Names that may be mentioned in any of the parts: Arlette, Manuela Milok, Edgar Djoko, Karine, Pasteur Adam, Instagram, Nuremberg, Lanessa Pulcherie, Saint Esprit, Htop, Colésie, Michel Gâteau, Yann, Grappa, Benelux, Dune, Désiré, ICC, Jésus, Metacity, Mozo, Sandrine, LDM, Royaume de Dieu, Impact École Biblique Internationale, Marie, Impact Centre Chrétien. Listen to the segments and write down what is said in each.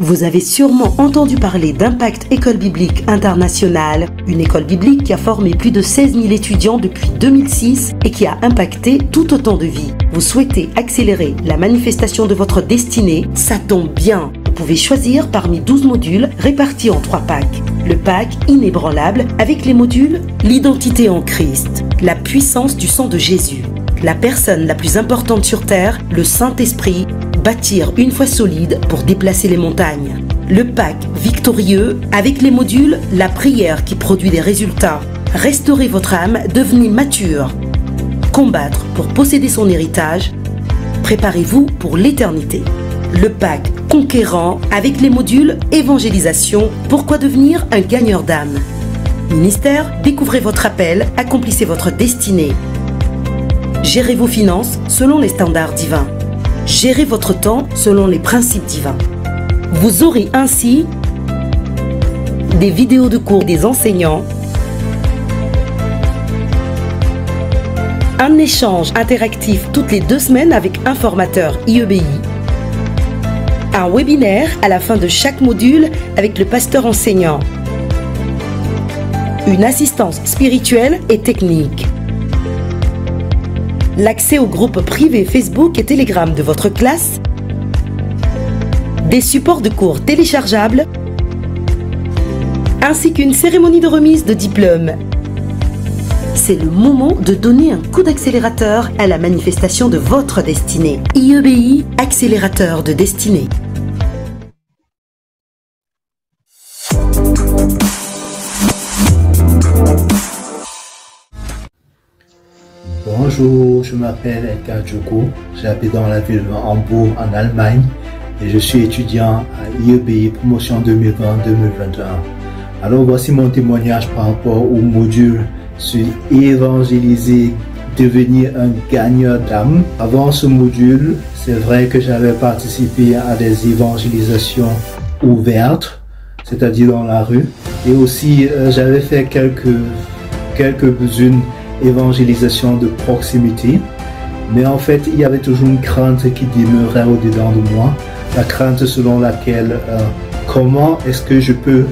Vous avez sûrement entendu parler d'Impact École Biblique Internationale, une école biblique qui a formé plus de 16 000 étudiants depuis 2006 et qui a impacté tout autant de vies. Vous souhaitez accélérer la manifestation de votre destinée? Ça tombe bien! Vous pouvez choisir parmi 12 modules répartis en 3 packs. Le pack inébranlable avec les modules l'identité en Christ, la puissance du sang de Jésus, la personne la plus importante sur terre, le Saint-Esprit, bâtir une foi solide pour déplacer les montagnes. Le pack victorieux avec les modules la prière qui produit des résultats, restaurer votre âme devenue mature, combattre pour posséder son héritage, préparez-vous pour l'éternité. Le pack conquérant avec les modules évangélisation, pourquoi devenir un gagneur d'âme, ministère, découvrez votre appel, accomplissez votre destinée, gérez vos finances selon les standards divins, gérez votre temps selon les principes divins. Vous aurez ainsi des vidéos de cours des enseignants, un échange interactif toutes les 2 semaines avec un formateur IEBI, un webinaire à la fin de chaque module avec le pasteur enseignant, une assistance spirituelle et technique, l'accès aux groupes privés Facebook et Telegram de votre classe, des supports de cours téléchargeables, ainsi qu'une cérémonie de remise de diplôme. C'est le moment de donner un coup d'accélérateur à la manifestation de votre destinée. IEBI, accélérateur de destinée. Bonjour, je m'appelle Edgar Djoko, j'habite dans la ville de Hambourg en Allemagne et je suis étudiant à IEBI promotion 2020-2021. Alors voici mon témoignage par rapport au module sur évangéliser, devenir un gagneur d'âme. Avant ce module, c'est vrai que j'avais participé à des évangélisations ouvertes, c'est-à-dire dans la rue, et aussi j'avais fait quelques-unes évangélisation de proximité, mais en fait il y avait toujours une crainte qui demeurait au dedans de moi, la crainte selon laquelle comment est-ce que je peux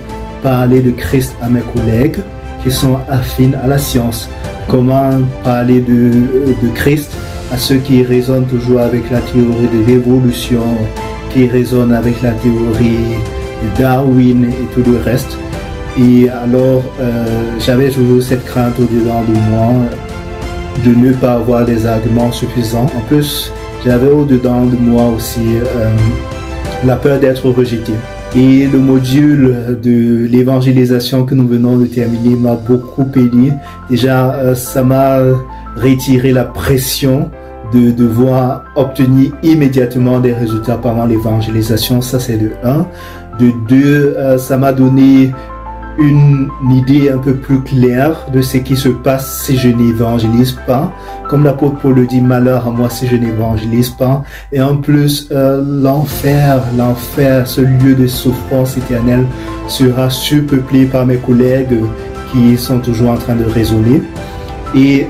parler de Christ à mes collègues qui sont affines à la science, comment parler de Christ à ceux qui résonnent toujours avec la théorie de l'évolution, qui résonnent avec la théorie de Darwin et tout le reste. Et alors, j'avais toujours cette crainte au-dedans de moi de ne pas avoir des arguments suffisants. En plus, j'avais au-dedans de moi aussi la peur d'être rejeté. Et le module de l'évangélisation que nous venons de terminer m'a beaucoup aidé. Déjà, ça m'a retiré la pression de devoir obtenir immédiatement des résultats pendant l'évangélisation. Ça, c'est de 1. De 2, ça m'a donné une idée un peu plus claire de ce qui se passe si je n'évangélise pas. Comme l'apôtre Paul le dit, malheur à moi si je n'évangélise pas. Et en plus, l'enfer, ce lieu de souffrance éternelle sera surpeuplé par mes collègues qui sont toujours en train de raisonner. Et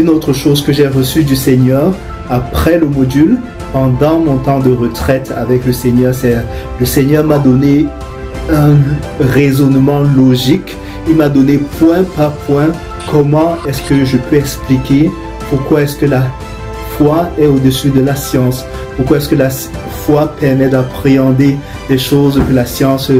une autre chose que j'ai reçue du Seigneur après le module, pendant mon temps de retraite avec le Seigneur, c'est le Seigneur m'a donné un raisonnement logique. Il m'a donné point par point comment est-ce que je peux expliquer pourquoi est-ce que la foi est au-dessus de la science, pourquoi est-ce que la foi permet d'appréhender des choses que la science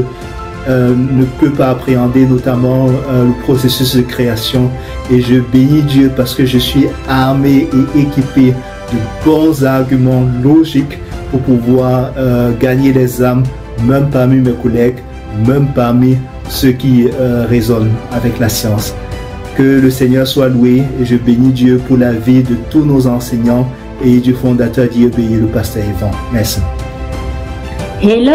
ne peut pas appréhender, notamment le processus de création. Et je bénis Dieu parce que je suis armé et équipé de bons arguments logiques pour pouvoir gagner les âmes, même parmi mes collègues, même parmi ceux qui raisonnent avec la science. Que le Seigneur soit loué et je bénis Dieu pour la vie de tous nos enseignants et du fondateur d'IEBI, le pasteur Yvan. Merci. Hello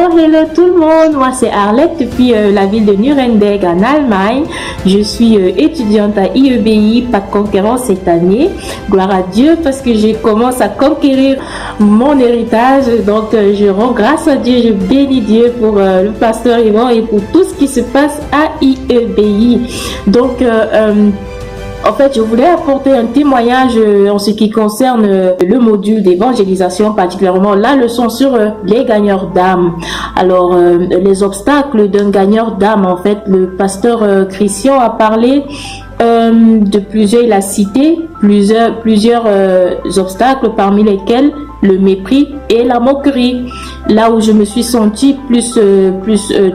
tout le monde, moi c'est Arlette depuis la ville de Nuremberg en Allemagne. Je suis étudiante à IEBI, pas de conquérant cette année. Gloire à Dieu parce que je commence à conquérir mon héritage. Donc je rends grâce à Dieu, je bénis Dieu pour le pasteur Yvan et pour tout ce qui se passe à IEBI. Donc En fait, je voulais apporter un témoignage en ce qui concerne le module d'évangélisation, particulièrement la leçon sur les gagneurs d'âme. Alors, les obstacles d'un gagneur d'âme, en fait, le pasteur Christian a parlé de plusieurs, il a cité plusieurs obstacles, parmi lesquels le mépris et la moquerie. Là où je me suis sentie plus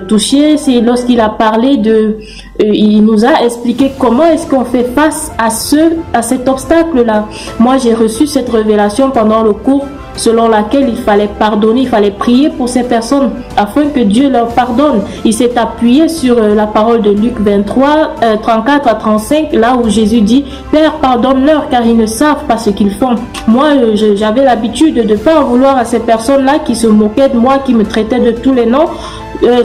touchée, c'est lorsqu'il a parlé de... il nous a expliqué comment est-ce qu'on fait face à cet obstacle-là. Moi, j'ai reçu cette révélation pendant le cours selon laquelle il fallait pardonner, il fallait prier pour ces personnes afin que Dieu leur pardonne. Il s'est appuyé sur la parole de Luc 23, 34 à 35, là où Jésus dit « Père, pardonne-leur car ils ne savent pas ce qu'ils font. » Moi, j'avais l'habitude de ne pas en vouloir à ces personnes-là qui se moquaient de moi, qui me traitaient de tous les noms.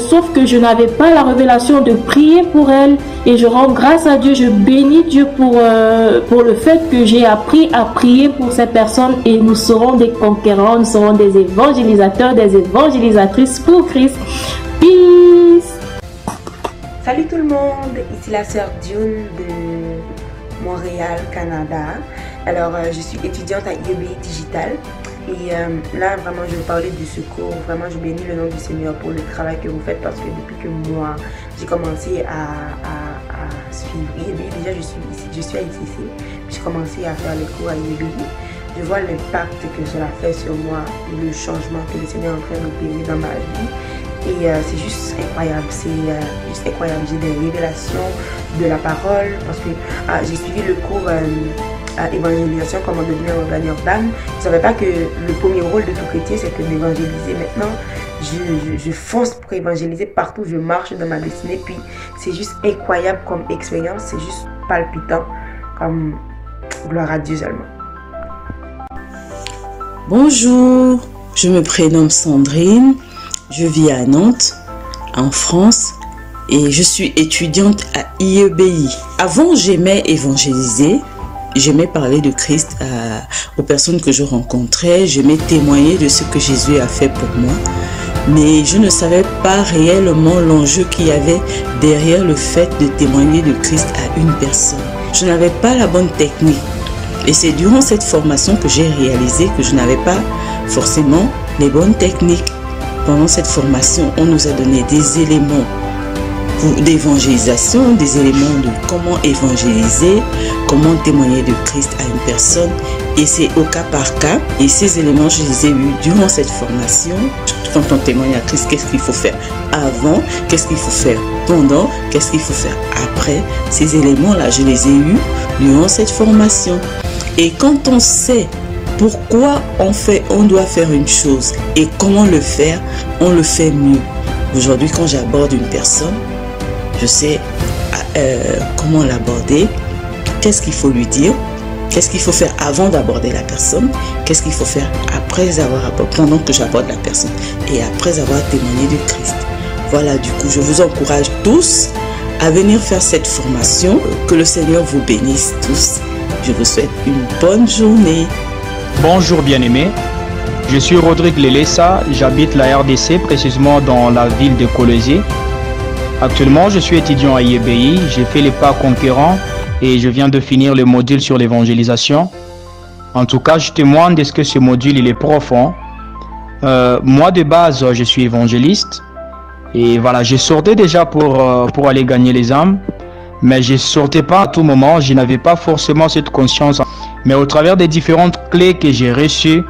Sauf que je n'avais pas la révélation de prier pour elle, et je rends grâce à Dieu, je bénis Dieu pour le fait que j'ai appris à prier pour ces personnes, et nous serons des conquérants, nous serons des évangélisateurs, des évangélisatrices pour Christ. Peace! Salut tout le monde, ici la sœur Dune de Montréal, Canada. Alors je suis étudiante à IEBI Digital. Et là, vraiment, je vais parler de ce cours. Vraiment, je bénis le nom du Seigneur pour le travail que vous faites, parce que depuis que moi, j'ai commencé à suivre IEBI, déjà, je suis à ICC, j'ai commencé à faire les cours à IEBI. Je vois l'impact que cela fait sur moi et le changement que le Seigneur est en train d'opérer dans ma vie. Et c'est juste incroyable, j'ai des révélations de la parole, parce que j'ai suivi le cours... à évangélisation, comment devenir un gagneur d'âme. Je ne savais pas que le premier rôle de tout chrétien, c'est que d'évangéliser. Maintenant, je fonce pour évangéliser partout, je marche dans ma destinée. Puis c'est juste incroyable comme expérience, c'est juste palpitant, comme gloire à Dieu seulement. Bonjour, je me prénomme Sandrine, je vis à Nantes, en France, et je suis étudiante à IEBI. Avant, j'aimais évangéliser. J'aimais parler de Christ aux personnes que je rencontrais. J'aimais témoigner de ce que Jésus a fait pour moi. Mais je ne savais pas réellement l'enjeu qu'il y avait derrière le fait de témoigner de Christ à une personne. Je n'avais pas la bonne technique. Et c'est durant cette formation que j'ai réalisé que je n'avais pas forcément les bonnes techniques. Pendant cette formation, on nous a donné des éléments d'évangélisation, des éléments de comment évangéliser, comment témoigner de Christ à une personne, et c'est au cas par cas. Et ces éléments, je les ai eus durant cette formation. Quand on témoigne à Christ, qu'est-ce qu'il faut faire avant, qu'est-ce qu'il faut faire pendant, qu'est-ce qu'il faut faire après. Ces éléments-là, je les ai eus durant cette formation. Et quand on sait pourquoi on doit faire une chose et comment le faire, on le fait mieux. Aujourd'hui, quand j'aborde une personne, je sais comment l'aborder, qu'est-ce qu'il faut lui dire, qu'est-ce qu'il faut faire avant d'aborder la personne, qu'est-ce qu'il faut faire après avoir abordé, pendant que j'aborde la personne et après avoir témoigné de Christ. Voilà, du coup, je vous encourage tous à venir faire cette formation. Que le Seigneur vous bénisse tous. Je vous souhaite une bonne journée. Bonjour bien-aimés, je suis Rodrigue Lelessa, j'habite la RDC, précisément dans la ville de Colésie. Actuellement, je suis étudiant à IEBI, j'ai fait les pas conquérants et je viens de finir le module sur l'évangélisation. En tout cas, je témoigne de ce que ce module il est profond. Moi, de base, je suis évangéliste et voilà, je sortais déjà pour aller gagner les âmes, mais je ne sortais pas à tout moment, je n'avais pas forcément cette conscience. Mais au travers des différentes clés que j'ai reçues,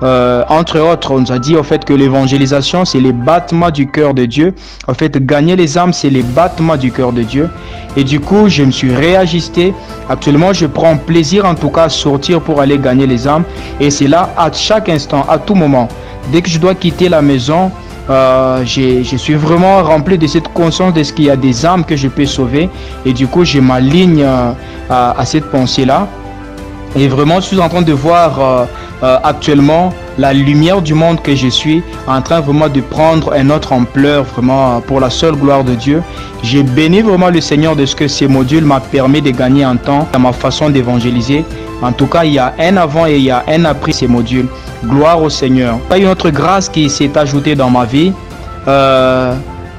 entre autres, on nous a dit au fait que l'évangélisation c'est les battements du cœur de Dieu. En fait, gagner les âmes c'est les battements du cœur de Dieu. Et du coup, je me suis réajusté. Actuellement, je prends plaisir en tout cas à sortir pour aller gagner les âmes. Et c'est là à chaque instant, à tout moment. Dès que je dois quitter la maison, je suis vraiment rempli de cette conscience de ce qu'il y a des âmes que je peux sauver. Et du coup, je m'aligne à cette pensée-là. Et vraiment, je suis en train de voir actuellement la lumière du monde que je suis en train vraiment de prendre une autre ampleur, vraiment pour la seule gloire de Dieu. J'ai béni vraiment le Seigneur de ce que ces modules m'ont permis de gagner en temps dans ma façon d'évangéliser. En tout cas, il y a un avant et il y a un après ces modules. Gloire au Seigneur. Il y a une autre grâce qui s'est ajoutée dans ma vie.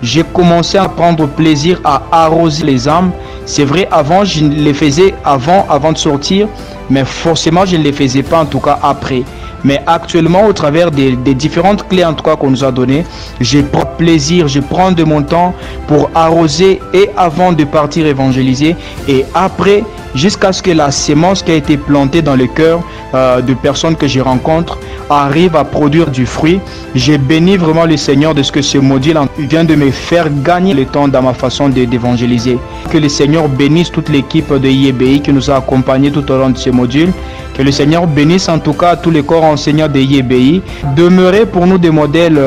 j'ai commencé à prendre plaisir à arroser les âmes. C'est vrai, avant, je les faisais avant de sortir, mais forcément, je ne les faisais pas, en tout cas, après. Mais actuellement, au travers des différentes clés, en tout cas, qu'on nous a données, je prends plaisir, je prends de mon temps pour arroser et avant de partir évangéliser et après, jusqu'à ce que la sémence qui a été plantée dans le cœur de personnes que je rencontre arrive à produire du fruit. J'ai béni vraiment le Seigneur de ce que ce module vient de me faire gagner le temps dans ma façon d'évangéliser. Que le Seigneur bénisse toute l'équipe de IEBI qui nous a accompagnés tout au long de ce module. Que le Seigneur bénisse en tout cas tous les corps enseignants de IEBI. Demeurez pour nous des modèles,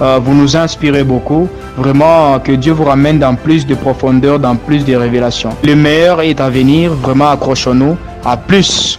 vous nous inspirez beaucoup. Vraiment, que Dieu vous ramène dans plus de profondeur, dans plus de révélations. Le meilleur est à venir, vraiment accrochons-nous. À plus!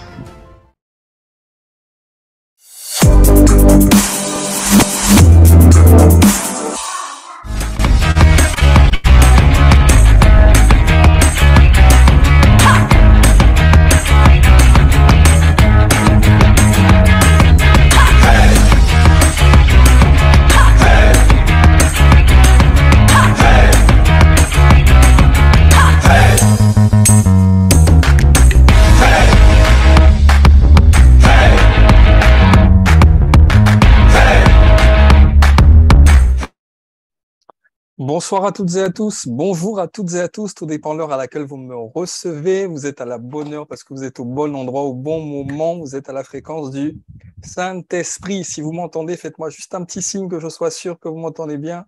Bonsoir à toutes et à tous, bonjour à toutes et à tous, tout dépend de l'heure à laquelle vous me recevez, vous êtes à la bonne heure parce que vous êtes au bon endroit, au bon moment, vous êtes à la fréquence du Saint-Esprit. Si vous m'entendez, faites-moi juste un petit signe que je sois sûr que vous m'entendez bien.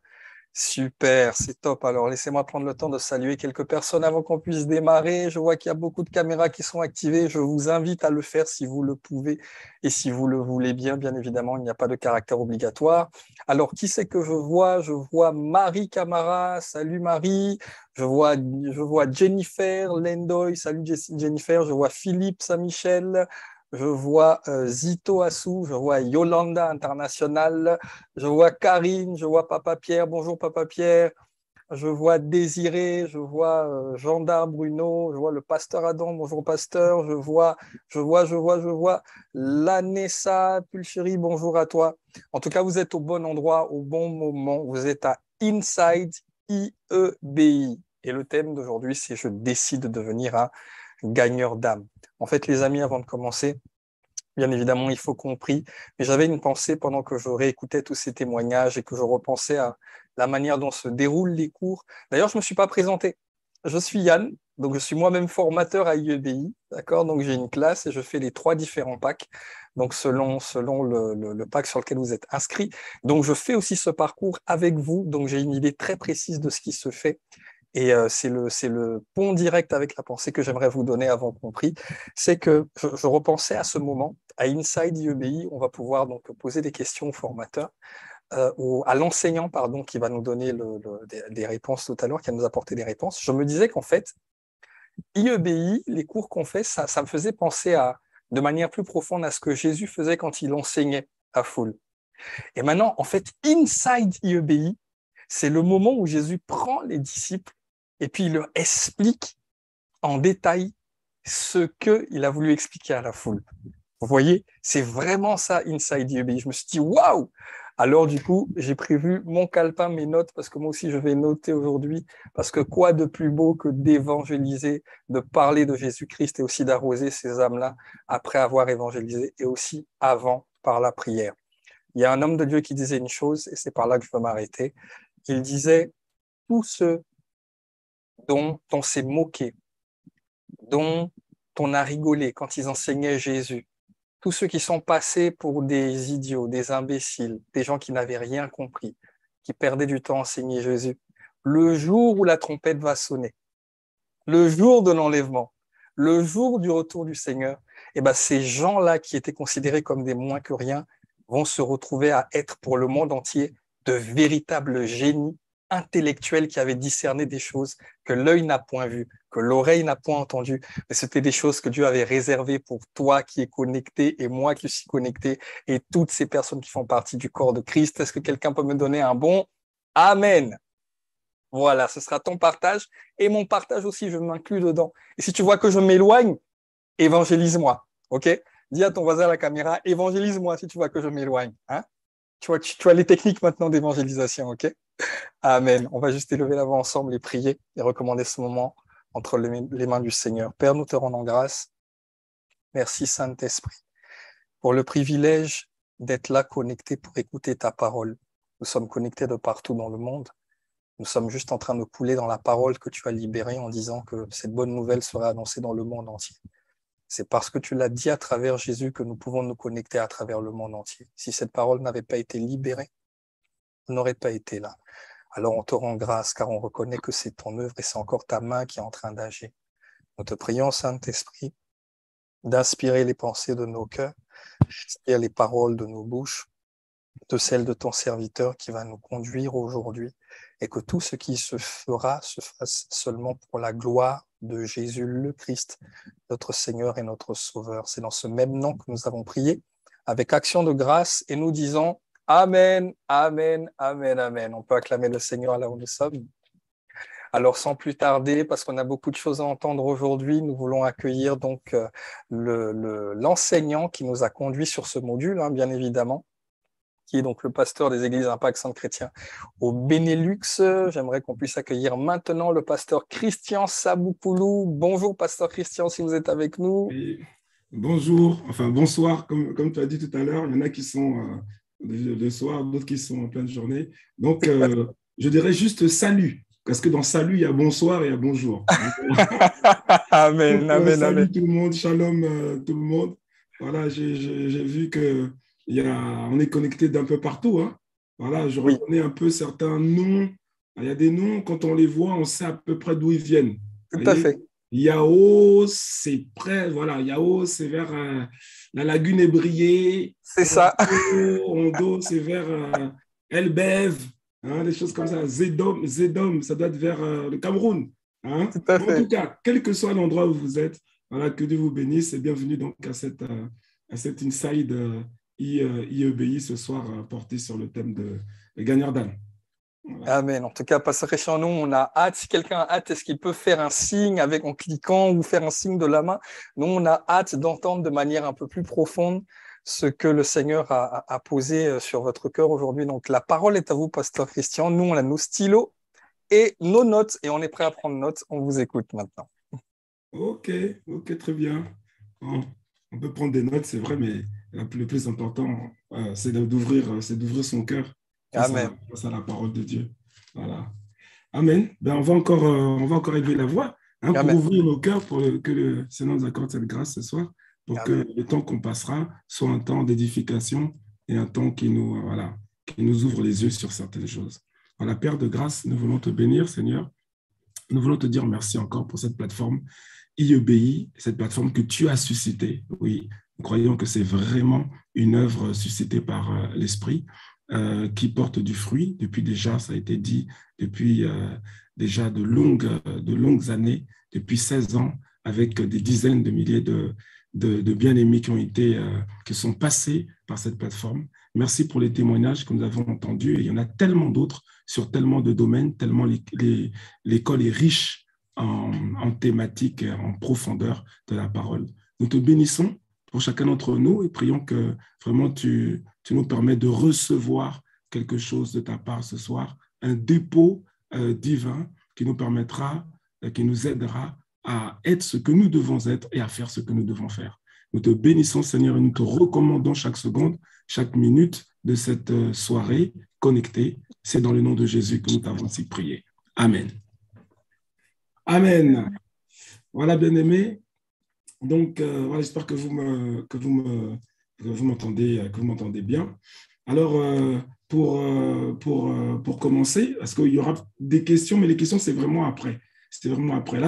Super, c'est top. Alors laissez-moi prendre le temps de saluer quelques personnes avant qu'on puisse démarrer. Je vois qu'il y a beaucoup de caméras qui sont activées. Je vous invite à le faire si vous le pouvez et si vous le voulez bien. Bien évidemment, il n'y a pas de caractère obligatoire. Alors, qui c'est que je vois? Je vois Marie Camara. Salut Marie. Je vois Jennifer Lendoy. Salut Jennifer. Je vois Philippe Saint-Michel. Je vois Zito Assou, je vois Yolanda International, je vois Karine, je vois Papa Pierre, bonjour Papa Pierre, je vois Désiré, je vois Gendarme Bruno, je vois le Pasteur Adam, bonjour Pasteur, je vois Lanessa Pulcherie, bonjour à toi. En tout cas, vous êtes au bon endroit, au bon moment, vous êtes à Inside IEBI. Et le thème d'aujourd'hui, c'est « Je décide de devenir un gagneur d'âme ». En fait, les amis, avant de commencer, bien évidemment, il faut qu'on prie. Mais j'avais une pensée pendant que je réécoutais tous ces témoignages et que je repensais à la manière dont se déroulent les cours. D'ailleurs, je ne me suis pas présenté. Je suis Yann, donc je suis moi-même formateur à IEBI, d'accord? Donc j'ai une classe et je fais les trois différents packs, donc selon le pack sur lequel vous êtes inscrit. Donc je fais aussi ce parcours avec vous, donc j'ai une idée très précise de ce qui se fait. Et c'est le pont direct avec la pensée que j'aimerais vous donner avant qu'on prie, c'est que je repensais à ce moment, à Inside IEBI, on va pouvoir donc poser des questions au formateur, à l'enseignant pardon, qui va nous donner des réponses tout à l'heure, qui va nous apporter des réponses. Je me disais qu'en fait, IEBI, les cours qu'on fait, ça me faisait penser de manière plus profonde à ce que Jésus faisait quand il enseignait à foule. Et maintenant, en fait, Inside IEBI, c'est le moment où Jésus prend les disciples et puis il leur explique en détail ce qu'il a voulu expliquer à la foule. Vous voyez, c'est vraiment ça, Inside IEBI. Je me suis dit, waouh! Alors du coup, j'ai prévu mon calepin, mes notes, parce que moi aussi je vais noter aujourd'hui, parce que quoi de plus beau que d'évangéliser, de parler de Jésus-Christ et aussi d'arroser ces âmes-là après avoir évangélisé et aussi avant par la prière. Il y a un homme de Dieu qui disait une chose, et c'est par là que je veux m'arrêter. Il disait, tous ceux dont on s'est moqué, dont on a rigolé quand ils enseignaient Jésus, tous ceux qui sont passés pour des idiots, des imbéciles, des gens qui n'avaient rien compris, qui perdaient du temps à enseigner Jésus, le jour où la trompette va sonner, le jour de l'enlèvement, le jour du retour du Seigneur, eh ben, ces gens-là qui étaient considérés comme des moins que rien vont se retrouver à être pour le monde entier de véritables génies intellectuels qui avaient discerné des choses que l'œil n'a point vues, que l'oreille n'a point entendues, mais c'était des choses que Dieu avait réservées pour toi qui es connecté et moi qui suis connecté et toutes ces personnes qui font partie du corps de Christ. Est-ce que quelqu'un peut me donner un bon « Amen » ? Voilà, ce sera ton partage et mon partage aussi, je m'inclus dedans. Et si tu vois que je m'éloigne, évangélise-moi, ok ? Dis à ton voisin à la caméra, évangélise-moi si tu vois que je m'éloigne, hein ? Tu vois les techniques maintenant d'évangélisation, ok? Amen. On va juste élever la voix ensemble et prier et recommander ce moment entre les mains du Seigneur. Père, nous te rendons grâce. Merci Saint-Esprit pour le privilège d'être là connecté pour écouter ta parole. Nous sommes connectés de partout dans le monde. Nous sommes juste en train de couler dans la parole que tu as libérée en disant que cette bonne nouvelle sera annoncée dans le monde entier. C'est parce que tu l'as dit à travers Jésus que nous pouvons nous connecter à travers le monde entier. Si cette parole n'avait pas été libérée, on n'aurait pas été là. Alors on te rend grâce car on reconnaît que c'est ton œuvre et c'est encore ta main qui est en train d'agir. Nous te prions, Saint-Esprit, d'inspirer les pensées de nos cœurs, d'inspirer les paroles de nos bouches, de celles de ton serviteur qui va nous conduire aujourd'hui, et que tout ce qui se fasse seulement pour la gloire de Jésus le Christ, notre Seigneur et notre Sauveur. C'est dans ce même nom que nous avons prié, avec action de grâce, et nous disons Amen, Amen, Amen, Amen. On peut acclamer le Seigneur là où nous sommes. Alors, sans plus tarder, parce qu'on a beaucoup de choses à entendre aujourd'hui, nous voulons accueillir donc l'enseignant qui nous a conduits sur ce module, hein, bien évidemment, qui est donc le pasteur des églises Impact Centre Chrétien au Benelux. J'aimerais qu'on puisse accueillir maintenant le pasteur Christian Saboukoulou. Bonjour, pasteur Christian, si vous êtes avec nous. Oui. Bonjour, enfin bonsoir, comme tu as dit tout à l'heure, il y en a qui sont le soir, d'autres qui sont en pleine journée. Donc, je dirais juste salut, parce que dans salut, il y a bonsoir et il y a bonjour. Amen, donc, amen, salut amen. Tout le monde, shalom tout le monde. Voilà, j'ai vu que on est connecté d'un peu partout. Hein. Voilà, je reconnais un peu certains noms. Il y a des noms, quand on les voit, on sait à peu près d'où ils viennent. Tout à fait. Yao, c'est près, voilà, Yao, c'est vers la lagune ébriée. C'est ça. Rondo, c'est vers Elbev, hein, des choses comme ça. Zedom, ça doit être vers le Cameroun. Hein. Tout à fait. En tout cas, quel que soit l'endroit où vous êtes, voilà, que Dieu vous bénisse et bienvenue donc à cette Inside IEBI ce soir porté sur le thème de gagneur d'âme. Voilà. Amen. En tout cas, pasteur Christian, nous, on a hâte. Si quelqu'un a hâte, est-ce qu'il peut faire un signe en cliquant ou faire un signe de la main? Nous, on a hâte d'entendre de manière un peu plus profonde ce que le Seigneur a posé sur votre cœur aujourd'hui. Donc, la parole est à vous, pasteur Christian. Nous, on a nos stylos et nos notes et on est prêt à prendre note. On vous écoute maintenant. Ok, très bien. On peut prendre des notes, c'est vrai, mais le plus important, c'est d'ouvrir son cœur. Amen. Face à la parole de Dieu. Voilà. Amen. Ben, on va encore élever la voix hein, pour ouvrir nos cœurs, pour que le Seigneur nous accorde cette grâce ce soir, pour Amen. Que le temps qu'on passera soit un temps d'édification et un temps qui nous ouvre les yeux sur certaines choses. Voilà, Père de grâce, nous voulons te bénir, Seigneur. Nous voulons te dire merci encore pour cette plateforme IEBI, cette plateforme que tu as suscitée. Oui, nous croyons que c'est vraiment une œuvre suscitée par l'Esprit. Qui porte du fruit depuis déjà, ça a été dit, depuis déjà de longues années, depuis 16 ans, avec des dizaines de milliers de bien-aimés qui sont passés par cette plateforme. Merci pour les témoignages que nous avons entendus. Et il y en a tellement d'autres sur tellement de domaines, tellement l'école est riche en thématiques, en profondeur de la parole. Nous te bénissons pour chacun d'entre nous et prions que vraiment tu nous permets de recevoir quelque chose de ta part ce soir, un dépôt divin qui nous permettra, qui nous aidera à être ce que nous devons être et à faire ce que nous devons faire. Nous te bénissons, Seigneur, et nous te recommandons chaque seconde, chaque minute de cette soirée connectée. C'est dans le nom de Jésus que nous t'avons ainsi prié. Amen. Amen. Voilà, bien-aimés. Donc, voilà, j'espère que vous m'entendez bien. Alors, pour commencer, parce qu'il y aura des questions, mais les questions, c'est vraiment après. C'est vraiment après. Là,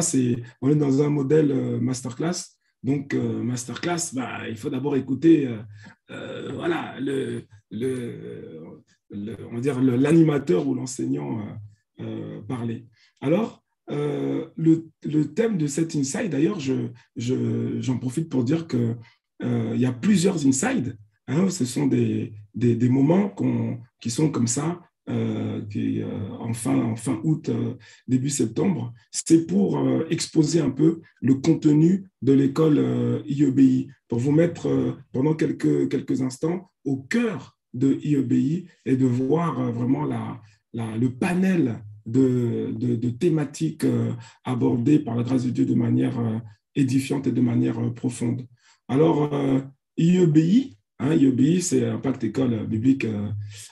on est dans un modèle masterclass. Donc, masterclass, bah, il faut d'abord écouter voilà, on va dire l'animateur ou l'enseignant parler. Alors, le thème de cet inside, d'ailleurs, j'en profite pour dire que y a plusieurs insides. Hein, ce sont des moments qui sont comme ça, en fin août, début septembre. C'est pour exposer un peu le contenu de l'école IEBI, pour vous mettre pendant quelques instants au cœur de IEBI et de voir vraiment le panel de thématiques abordées par la grâce de Dieu de manière édifiante et de manière profonde. Alors, IEBI, IEBI, c'est Impact École Biblique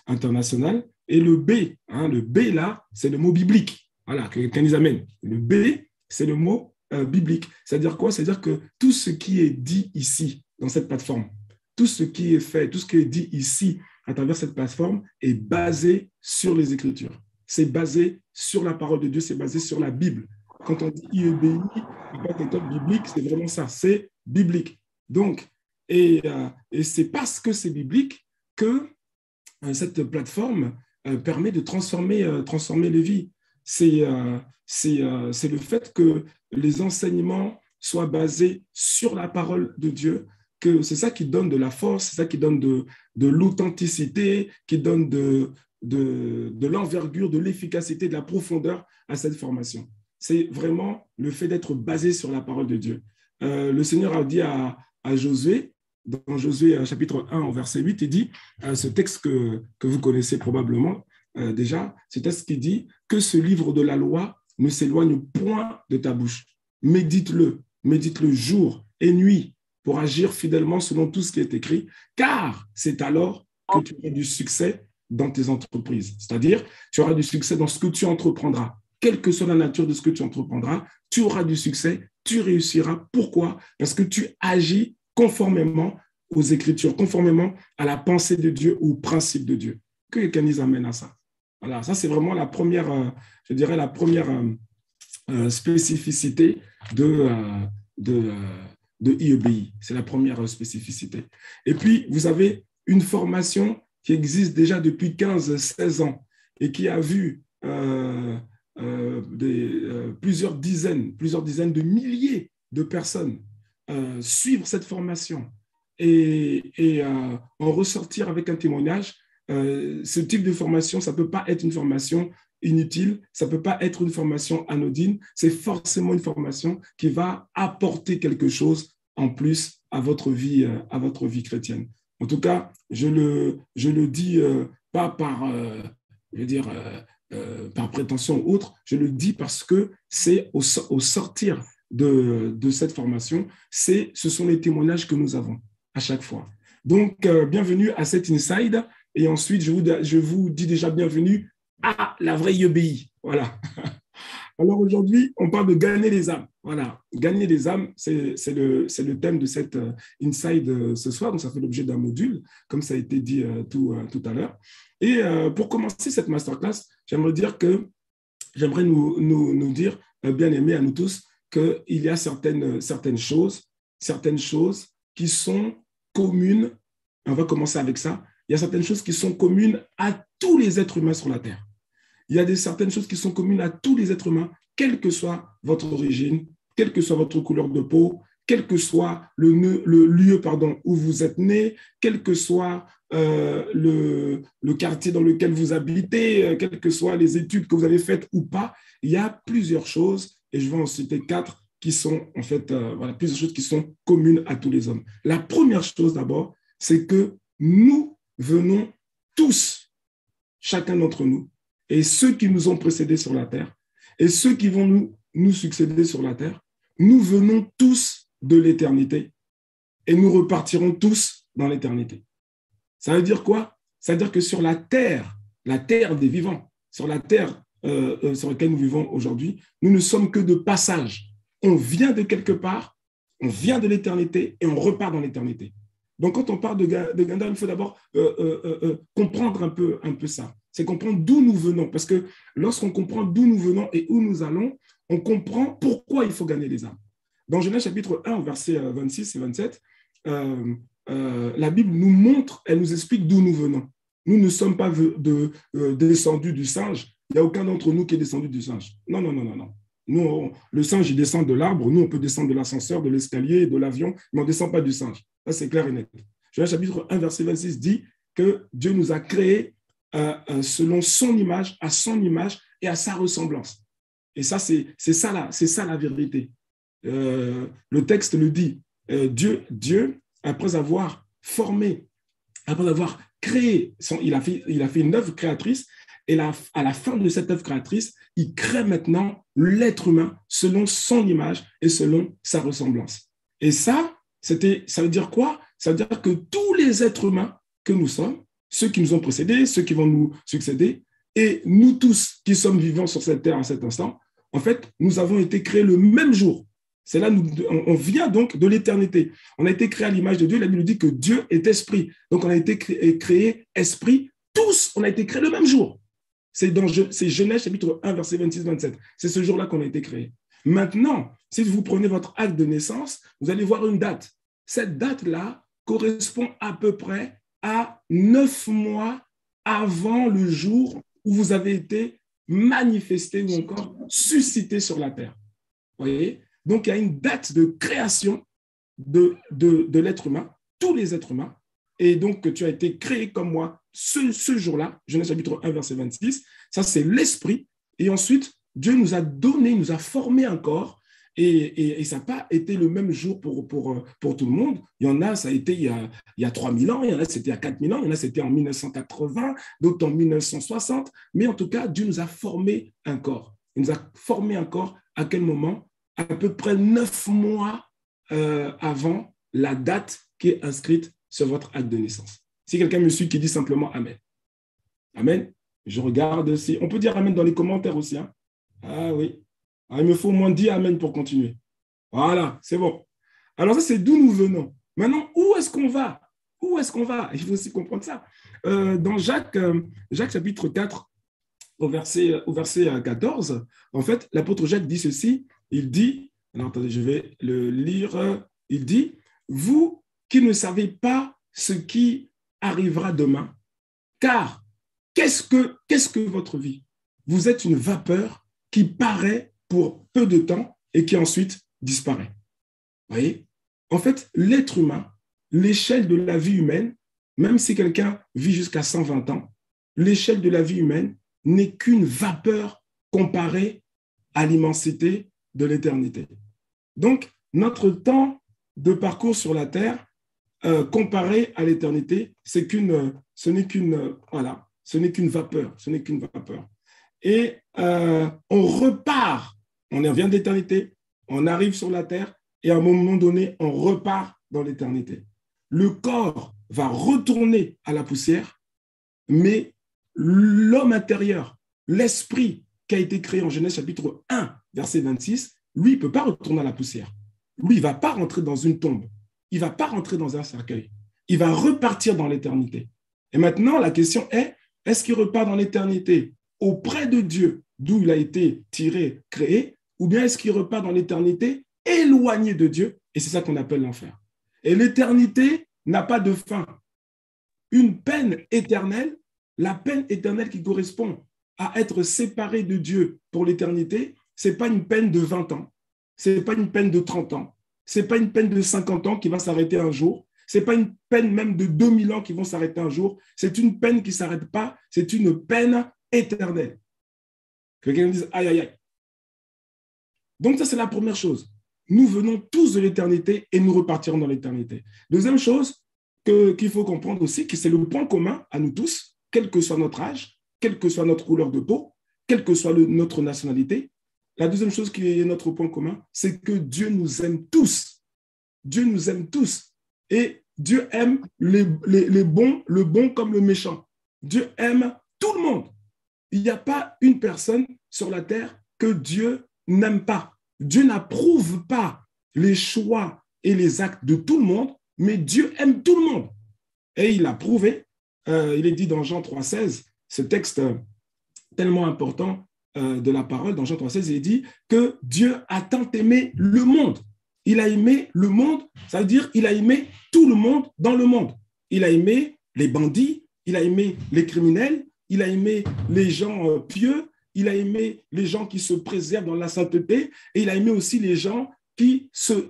Internationale. Et le B, le B là, c'est le mot biblique. Voilà, que quelqu'un nous amène. Le B, c'est le mot biblique. C'est-à-dire quoi? C'est-à-dire que tout ce qui est dit ici, dans cette plateforme, tout ce qui est fait, tout ce qui est dit ici, à travers cette plateforme, est basé sur les Écritures. C'est basé sur la parole de Dieu, c'est basé sur la Bible. Quand on dit IEBI, Impact École Biblique, c'est vraiment ça, c'est biblique. Donc, et c'est parce que c'est biblique que cette plateforme permet de transformer les vies. C'est le fait que les enseignements soient basés sur la parole de Dieu, que c'est ça qui donne de la force, c'est ça qui donne de l'authenticité, qui donne de l'envergure, de l'efficacité, de la profondeur à cette formation. C'est vraiment le fait d'être basé sur la parole de Dieu. Le Seigneur a dit à Josué, dans Josué chapitre 1, verset 8, il dit, ce texte que vous connaissez probablement déjà, ce texte qui dit « Que ce livre de la loi ne s'éloigne point de ta bouche. Médite-le jour et nuit pour agir fidèlement selon tout ce qui est écrit, car c'est alors que tu auras du succès dans tes entreprises. » C'est-à-dire, tu auras du succès dans ce que tu entreprendras. Quelle que soit la nature de ce que tu entreprendras, tu auras du succès, tu réussiras. Pourquoi? Parce que tu agis conformément aux Écritures, conformément à la pensée de Dieu, aux principes de Dieu. Que quelqu'un nous amène à ça. Voilà, ça c'est vraiment la première, je dirais, la première spécificité de IEBI. C'est la première spécificité. Et puis, vous avez une formation qui existe déjà depuis 15-16 ans et qui a vu... plusieurs dizaines de milliers de personnes suivre cette formation et en ressortir avec un témoignage. Ce type de formation, ça ne peut pas être une formation inutile, ça ne peut pas être une formation anodine, c'est forcément une formation qui va apporter quelque chose en plus à votre vie chrétienne. En tout cas, je le dis pas par, je veux dire... par prétention ou autre, je le dis parce que c'est au sortir de cette formation, ce sont les témoignages que nous avons à chaque fois. Donc, bienvenue à cet Inside et ensuite, je vous dis déjà bienvenue à la vraie IEBI. Voilà. Alors aujourd'hui, on parle de gagner les âmes. Voilà, gagner les âmes, c'est le thème de cette Inside ce soir. Donc, ça fait l'objet d'un module, comme ça a été dit tout à l'heure. Et pour commencer cette masterclass, j'aimerais nous dire, bien aimés à nous tous, qu'il y a certaines choses qui sont communes. On va commencer avec ça. Il y a certaines choses qui sont communes à tous les êtres humains sur la Terre. Il y a certaines choses qui sont communes à tous les êtres humains, quelle que soit votre origine, quelle que soit votre couleur de peau, quel que soit le lieu où vous êtes né, quel que soit le quartier dans lequel vous habitez, quelles que soient les études que vous avez faites ou pas, il y a plusieurs choses, et je vais en citer 4, qui sont en fait plusieurs choses qui sont communes à tous les hommes. La première chose d'abord, c'est que nous venons tous, chacun d'entre nous, et ceux qui nous ont précédés sur la terre, et ceux qui vont nous succéder sur la terre, nous venons tous de l'éternité et nous repartirons tous dans l'éternité. Ça veut dire quoi? Ça veut dire que sur la terre des vivants, sur la terre sur laquelle nous vivons aujourd'hui, nous ne sommes que de passage. On vient de quelque part, on vient de l'éternité et on repart dans l'éternité. Donc quand on parle de Gandhar, il faut d'abord comprendre un peu ça. C'est comprendre d'où nous venons. Parce que lorsqu'on comprend d'où nous venons et où nous allons, on comprend pourquoi il faut gagner les âmes. Dans Genèse chapitre 1, versets 26 et 27, la Bible nous montre, elle nous explique d'où nous venons. Nous ne sommes pas descendus du singe. Il n'y a aucun d'entre nous qui est descendu du singe. Non, non, non, non, non. Nous, le singe, il descend de l'arbre. Nous, on peut descendre de l'ascenseur, de l'escalier, de l'avion, mais on ne descend pas du singe. Ça, c'est clair et net. Genèse chapitre 1, verset 26 dit que Dieu nous a créés selon son image, à son image et à sa ressemblance. Et ça, c'est ça la vérité. Le texte le dit. Dieu, après avoir formé Avant d'avoir créé, il a fait une œuvre créatrice, et à la fin de cette œuvre créatrice, il crée maintenant l'être humain selon son image et selon sa ressemblance. Et ça, ça veut dire quoi? Ça veut dire que tous les êtres humains que nous sommes, ceux qui nous ont précédés, ceux qui vont nous succéder, et nous tous qui sommes vivants sur cette terre à cet instant, en fait, nous avons été créés le même jour. C'est là, on vient donc de l'éternité. On a été créés à l'image de Dieu. La Bible nous dit que Dieu est esprit. Donc, on a été créés esprit. Tous, on a été créés le même jour. C'est Genèse chapitre 1, verset 26-27. C'est ce jour-là qu'on a été créés. Maintenant, si vous prenez votre acte de naissance, vous allez voir une date. Cette date-là correspond à peu près à 9 mois avant le jour où vous avez été manifesté ou encore suscité sur la terre. Vous voyez? Donc, il y a une date de création de l'être humain, tous les êtres humains, et donc que tu as été créé comme moi ce jour-là, Genèse chapitre 1, verset 26, ça c'est l'esprit, et ensuite, Dieu nous a donné, nous a formé un corps, et ça n'a pas été le même jour pour tout le monde. Il y en a, ça a été il y a 3000 ans, il y en a, c'était il y a 4000 ans, il y en a, c'était en 1980, d'autres en 1960, mais en tout cas, Dieu nous a formé un corps. Il nous a formé un corps à quel moment? À peu près 9 mois avant la date qui est inscrite sur votre acte de naissance. Si quelqu'un me suit qui dit simplement Amen. Amen. Je regarde si... On peut dire Amen dans les commentaires aussi. Hein? Ah oui. Ah, il me faut au moins 10 Amen pour continuer. Voilà, c'est bon. Alors ça, c'est d'où nous venons. Maintenant, où est-ce qu'on va? Où est-ce qu'on va? Il faut aussi comprendre ça. Dans Jacques chapitre 4, au verset 14, en fait, l'apôtre Jacques dit ceci. Il dit, alors attendez, je vais le lire, il dit, « Vous qui ne savez pas ce qui arrivera demain, car qu'est-ce que votre vie? Vous êtes une vapeur qui paraît pour peu de temps et qui ensuite disparaît. » Vous voyez? En fait, l'être humain, l'échelle de la vie humaine, même si quelqu'un vit jusqu'à 120 ans, l'échelle de la vie humaine n'est qu'une vapeur comparée à l'immensité de l'éternité. Donc, notre temps de parcours sur la terre, comparé à l'éternité, ce n'est qu'une vapeur, ce n'est qu'une vapeur. Et on repart, on vient de l'éternité, on arrive sur la terre, et à un moment donné, on repart dans l'éternité. Le corps va retourner à la poussière, mais l'homme intérieur, l'esprit qui a été créé en Genèse chapitre 1, verset 26, lui, il ne peut pas retourner à la poussière. Lui, il ne va pas rentrer dans une tombe. Il ne va pas rentrer dans un cercueil. Il va repartir dans l'éternité. Et maintenant, la question est, est-ce qu'il repart dans l'éternité auprès de Dieu, d'où il a été tiré, créé, ou bien est-ce qu'il repart dans l'éternité éloigné de Dieu? Et c'est ça qu'on appelle l'enfer. Et l'éternité n'a pas de fin. Une peine éternelle, la peine éternelle qui correspond à être séparé de Dieu pour l'éternité, ce n'est pas une peine de 20 ans, ce n'est pas une peine de 30 ans, ce n'est pas une peine de 50 ans qui va s'arrêter un jour, ce n'est pas une peine même de 2000 ans qui vont s'arrêter un jour, c'est une peine qui ne s'arrête pas, c'est une peine éternelle. Que quelqu'un dise aïe, aïe, aïe. Donc ça, c'est la première chose. Nous venons tous de l'éternité et nous repartirons dans l'éternité. Deuxième chose qu'il faut comprendre aussi, que c'est le point commun à nous tous, quel que soit notre âge, quelle que soit notre couleur de peau, quelle que soit notre nationalité. La deuxième chose qui est notre point commun, c'est que Dieu nous aime tous. Dieu nous aime tous. Et Dieu aime les bons, le bon comme le méchant. Dieu aime tout le monde. Il n'y a pas une personne sur la terre que Dieu n'aime pas. Dieu n'approuve pas les choix et les actes de tout le monde, mais Dieu aime tout le monde. Et il a prouvé, il est dit dans Jean 3,16, ce texte tellement important de la parole, dans Jean 3,16, il dit que Dieu a tant aimé le monde. Il a aimé le monde, ça veut dire qu'il a aimé tout le monde dans le monde. Il a aimé les bandits, il a aimé les criminels, il a aimé les gens pieux, il a aimé les gens qui se préservent dans la sainteté, et il a aimé aussi les gens qui se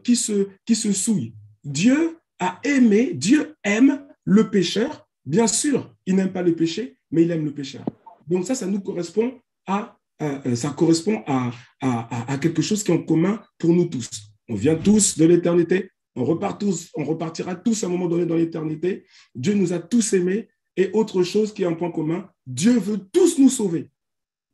souillent. Dieu a aimé, Dieu aime le pécheur. Bien sûr, il n'aime pas le péché, mais il aime le pécheur. Donc ça nous correspond à quelque chose qui est en commun pour nous tous. On vient tous de l'éternité, On repartira tous à un moment donné dans l'éternité. Dieu nous a tous aimés. Et autre chose qui est un point commun, Dieu veut tous nous sauver.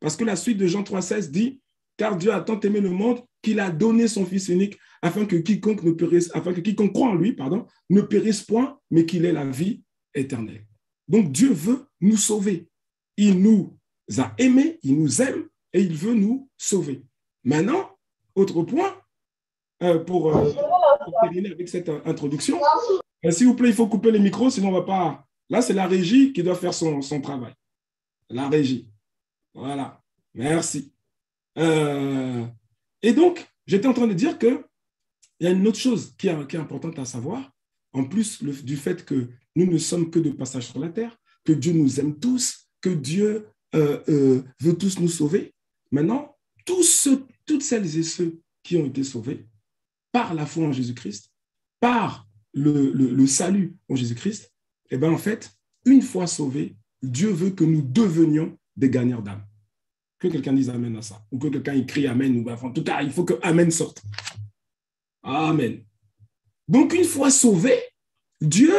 Parce que la suite de Jean 3,16 dit « Car Dieu a tant aimé le monde qu'il a donné son Fils unique afin que quiconque, quiconque croit en lui ne périsse point, mais qu'il ait la vie éternelle. » Donc Dieu veut nous sauver. Il nous a aimés, il nous aime et il veut nous sauver. Maintenant, autre point pour terminer avec cette introduction. S'il vous plaît, il faut couper les micros, sinon on ne va pas... Là, c'est la régie qui doit faire son travail. La régie. Voilà. Merci. Et donc, j'étais en train de dire qu'il y a une autre chose qui est importante à savoir, en plus du fait que nous ne sommes que de passage sur la terre, que Dieu nous aime tous, que Dieu veut tous nous sauver. Maintenant, toutes celles et ceux qui ont été sauvés par la foi en Jésus-Christ, par le salut en Jésus-Christ, eh bien, en fait, une fois sauvés, Dieu veut que nous devenions des gagnants d'âme. Que quelqu'un dise Amen à ça, ou que quelqu'un y crie Amen, ou en tout cas, il faut que Amen sorte. Amen. Donc, une fois sauvés, Dieu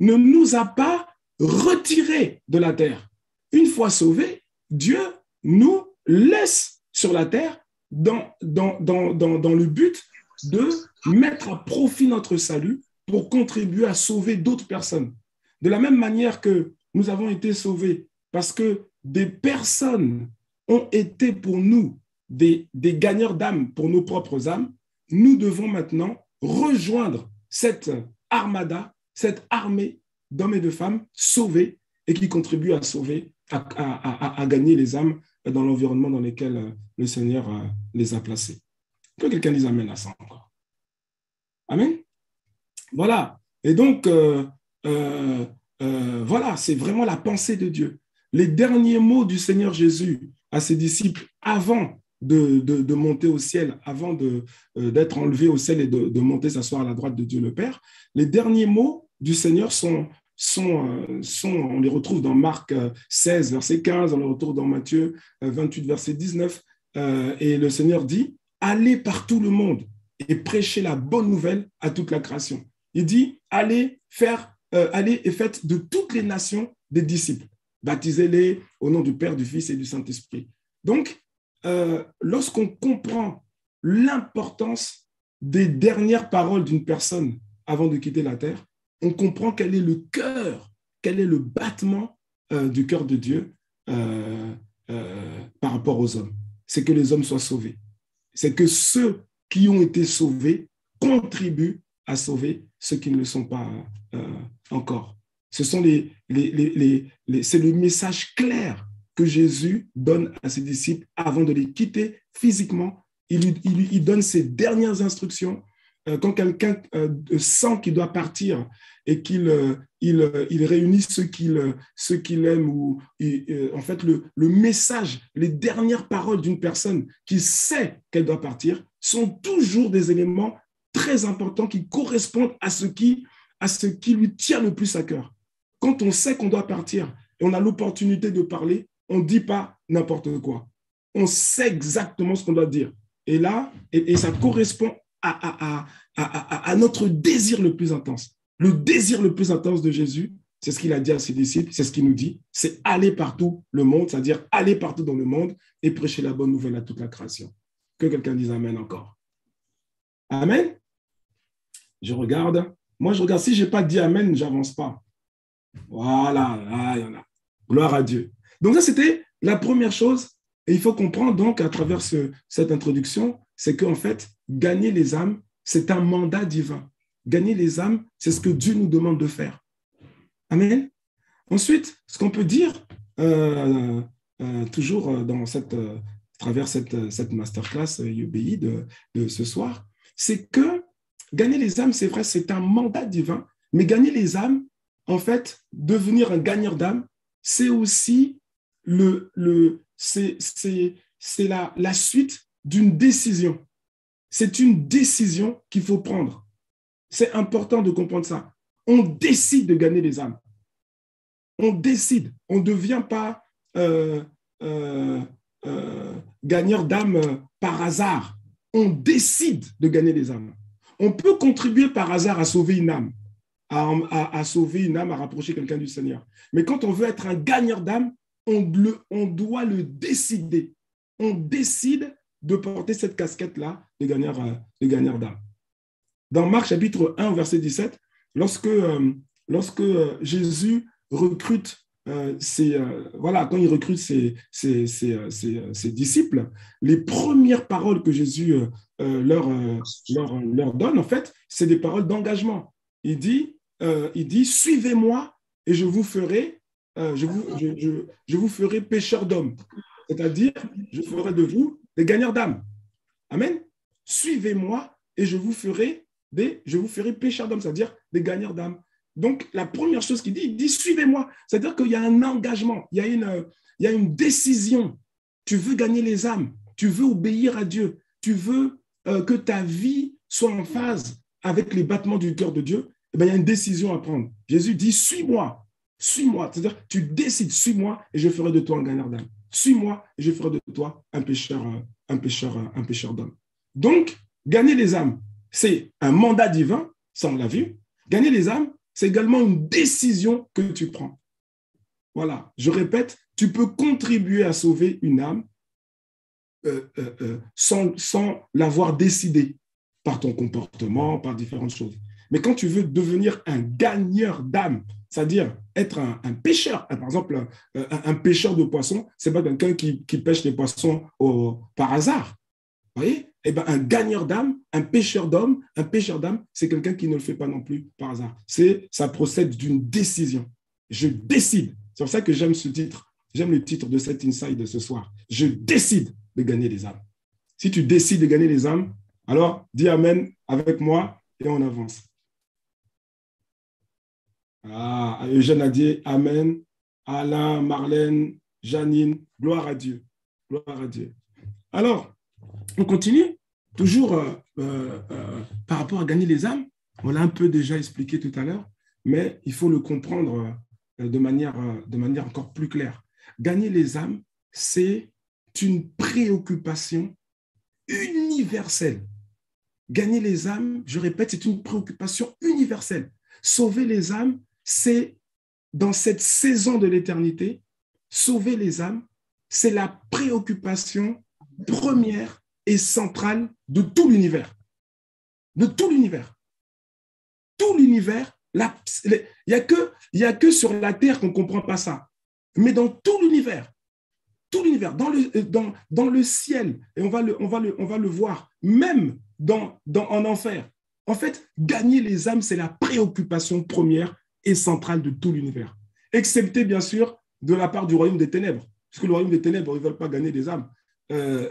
ne nous a pas retirés de la terre. Une fois sauvés, Dieu nous laisse sur la terre dans le but de mettre à profit notre salut pour contribuer à sauver d'autres personnes. De la même manière que nous avons été sauvés parce que des personnes ont été pour nous des gagneurs d'âmes pour nos propres âmes, nous devons maintenant rejoindre cette armada, cette armée d'hommes et de femmes sauvés et qui contribuent à sauver, à gagner les âmes dans l'environnement dans lequel le Seigneur les a placés. Que quelqu'un dise Amen à ça encore. Amen. Voilà. Et donc, voilà, c'est vraiment la pensée de Dieu. Les derniers mots du Seigneur Jésus à ses disciples avant de monter au ciel, avant d'être enlevé au ciel et de monter s'asseoir à la droite de Dieu le Père, les derniers mots du Seigneur on les retrouve dans Marc 16, verset 15, on les retrouve dans Matthieu 28, verset 19, et le Seigneur dit « Allez par tout le monde et prêchez la bonne nouvelle à toute la création ». Il dit « Allez et faites de toutes les nations des disciples. Baptisez-les au nom du Père, du Fils et du Saint-Esprit. » Donc, lorsqu'on comprend l'importance des dernières paroles d'une personne avant de quitter la terre, on comprend quel est le cœur, quel est le battement du cœur de Dieu par rapport aux hommes. C'est que les hommes soient sauvés. C'est que ceux qui ont été sauvés contribuent à sauver ceux qui ne le sont pas encore. C'est le message clair que Jésus donne à ses disciples avant de les quitter physiquement. Il donne ses dernières instructions. Quand quelqu'un sent qu'il doit partir et qu'il réunit ceux qu'il aime, en fait, le message, les dernières paroles d'une personne qui sait qu'elle doit partir sont toujours des éléments très importants qui correspondent à ce qui lui tient le plus à cœur. Quand on sait qu'on doit partir et on a l'opportunité de parler, on ne dit pas n'importe quoi. On sait exactement ce qu'on doit dire. Et là, ça correspond à notre désir le plus intense. Le désir le plus intense de Jésus, c'est ce qu'il a dit à ses disciples, c'est ce qu'il nous dit, c'est aller partout le monde, c'est-à-dire aller partout dans le monde et prêcher la bonne nouvelle à toute la création. Que quelqu'un dise Amen encore. Amen. Je regarde. Moi, je regarde. Si je n'ai pas dit Amen, je n'avance pas. Voilà, là, il y en a. Gloire à Dieu. Donc, ça, c'était la première chose. Et il faut comprendre, donc, à travers cette introduction, c'est qu'en fait, gagner les âmes, c'est un mandat divin. Gagner les âmes, c'est ce que Dieu nous demande de faire. Amen. Ensuite, ce qu'on peut dire, toujours dans à travers cette masterclass UBI de ce soir, c'est que gagner les âmes, c'est vrai, c'est un mandat divin, mais gagner les âmes, en fait, devenir un gagneur d'âme, c'est aussi la suite d'une décision. C'est une décision qu'il faut prendre. C'est important de comprendre ça. On décide de gagner les âmes. On décide. On ne devient pas gagneur d'âme par hasard. On décide de gagner les âmes. on peut contribuer par hasard à sauver une âme, à sauver une âme, à rapprocher quelqu'un du Seigneur. Mais quand on veut être un gagneur d'âme, on doit le décider. On décide de porter cette casquette-là de gagneur d'âme. Dans Marc chapitre 1, verset 17, lorsque Jésus recrute quand il recrute ses disciples, les premières paroles que Jésus leur donne, en fait, c'est des paroles d'engagement. Il dit suivez-moi et je vous ferai pécheurs d'hommes, c'est-à-dire je ferai de vous des gagneurs d'âme. Amen. Suivez-moi et je vous ferai pécheurs d'hommes, c'est-à-dire des gagneurs d'âme. Donc, la première chose qu'il dit, il dit « Suivez-moi ». C'est-à-dire qu'il y a un engagement, il y a une décision. Tu veux gagner les âmes, tu veux obéir à Dieu, tu veux que ta vie soit en phase avec les battements du cœur de Dieu. Eh bien, il y a une décision à prendre. Jésus dit « Suis-moi, suis-moi ». C'est-à-dire tu décides « Suis-moi et je ferai de toi un gagneur d'âme. Suis-moi et je ferai de toi un pécheur d'âme. » Donc, gagner les âmes, c'est un mandat divin, ça on l'a vu. Gagner les âmes, c'est également une décision que tu prends. Voilà, je répète, tu peux contribuer à sauver une âme sans l'avoir décidé par ton comportement, par différentes choses. Mais quand tu veux devenir un gagneur d'âme, c'est-à-dire être un pêcheur, par exemple un pêcheur de poissons, ce n'est pas quelqu'un qui pêche les poissons par hasard. Vous voyez ? Eh bien, un gagneur d'âme, un pêcheur d'âme, c'est quelqu'un qui ne le fait pas non plus par hasard. Ça procède d'une décision. Je décide. C'est pour ça que j'aime ce titre. J'aime le titre de cet Inside de ce soir. Je décide de gagner les âmes. Si tu décides de gagner les âmes, alors dis Amen avec moi et on avance. Ah, Eugène a dit Amen. Alain, Marlène, Janine, gloire à Dieu. Gloire à Dieu. Alors, on continue, toujours par rapport à gagner les âmes. On l'a un peu déjà expliqué tout à l'heure, mais il faut le comprendre de manière encore plus claire. Gagner les âmes, c'est une préoccupation universelle. Gagner les âmes, je répète, c'est une préoccupation universelle. Sauver les âmes, c'est dans cette saison de l'éternité, sauver les âmes, c'est la préoccupation première et centrale de tout l'univers. De tout l'univers. Tout l'univers, il n'y a que sur la Terre qu'on ne comprend pas ça. Mais dans tout l'univers, dans le ciel, et on va le voir, même en enfer. En fait, gagner les âmes, c'est la préoccupation première et centrale de tout l'univers. Excepté, bien sûr, de la part du royaume des ténèbres. Parce que le royaume des ténèbres, ils ne veulent pas gagner des âmes.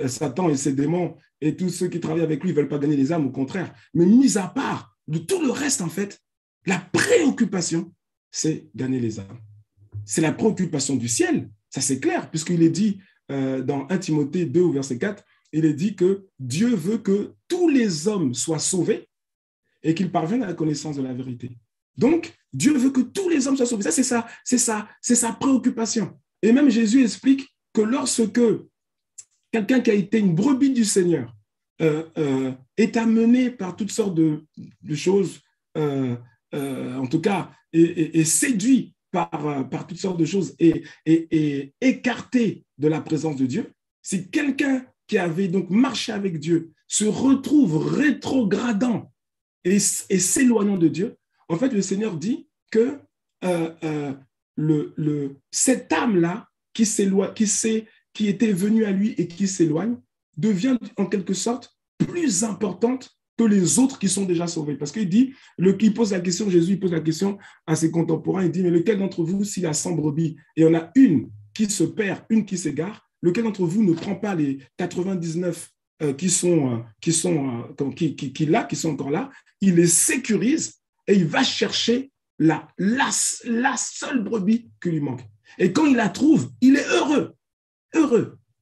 Satan et ses démons et tous ceux qui travaillent avec lui ne veulent pas gagner les âmes, au contraire. Mais mis à part de tout le reste, en fait, la préoccupation, c'est gagner les âmes. C'est la préoccupation du ciel, ça c'est clair, puisqu'il est dit dans 1 Timothée 2, verset 4, il est dit que Dieu veut que tous les hommes soient sauvés et qu'ils parviennent à la connaissance de la vérité. Donc, Dieu veut que tous les hommes soient sauvés. Ça, c'est sa préoccupation. Et même Jésus explique que lorsque quelqu'un qui a été une brebis du Seigneur est amené par toutes sortes de choses, en tout cas, et séduit par toutes sortes de choses et écarté de la présence de Dieu. Si quelqu'un qui avait donc marché avec Dieu se retrouve rétrogradant et s'éloignant de Dieu, en fait, le Seigneur dit que cette âme-là qui s'éloigne, qui était venue à lui et qui s'éloigne, devient en quelque sorte plus importante que les autres qui sont déjà sauvés. Parce qu'il dit, Jésus pose la question à ses contemporains, il dit, mais lequel d'entre vous, s'il a 100 brebis, et il y en a une qui se perd, une qui s'égare, lequel d'entre vous ne prend pas les 99 qui sont encore là, il les sécurise et il va chercher la seule brebis qui lui manque. Et quand il la trouve, il est heureux.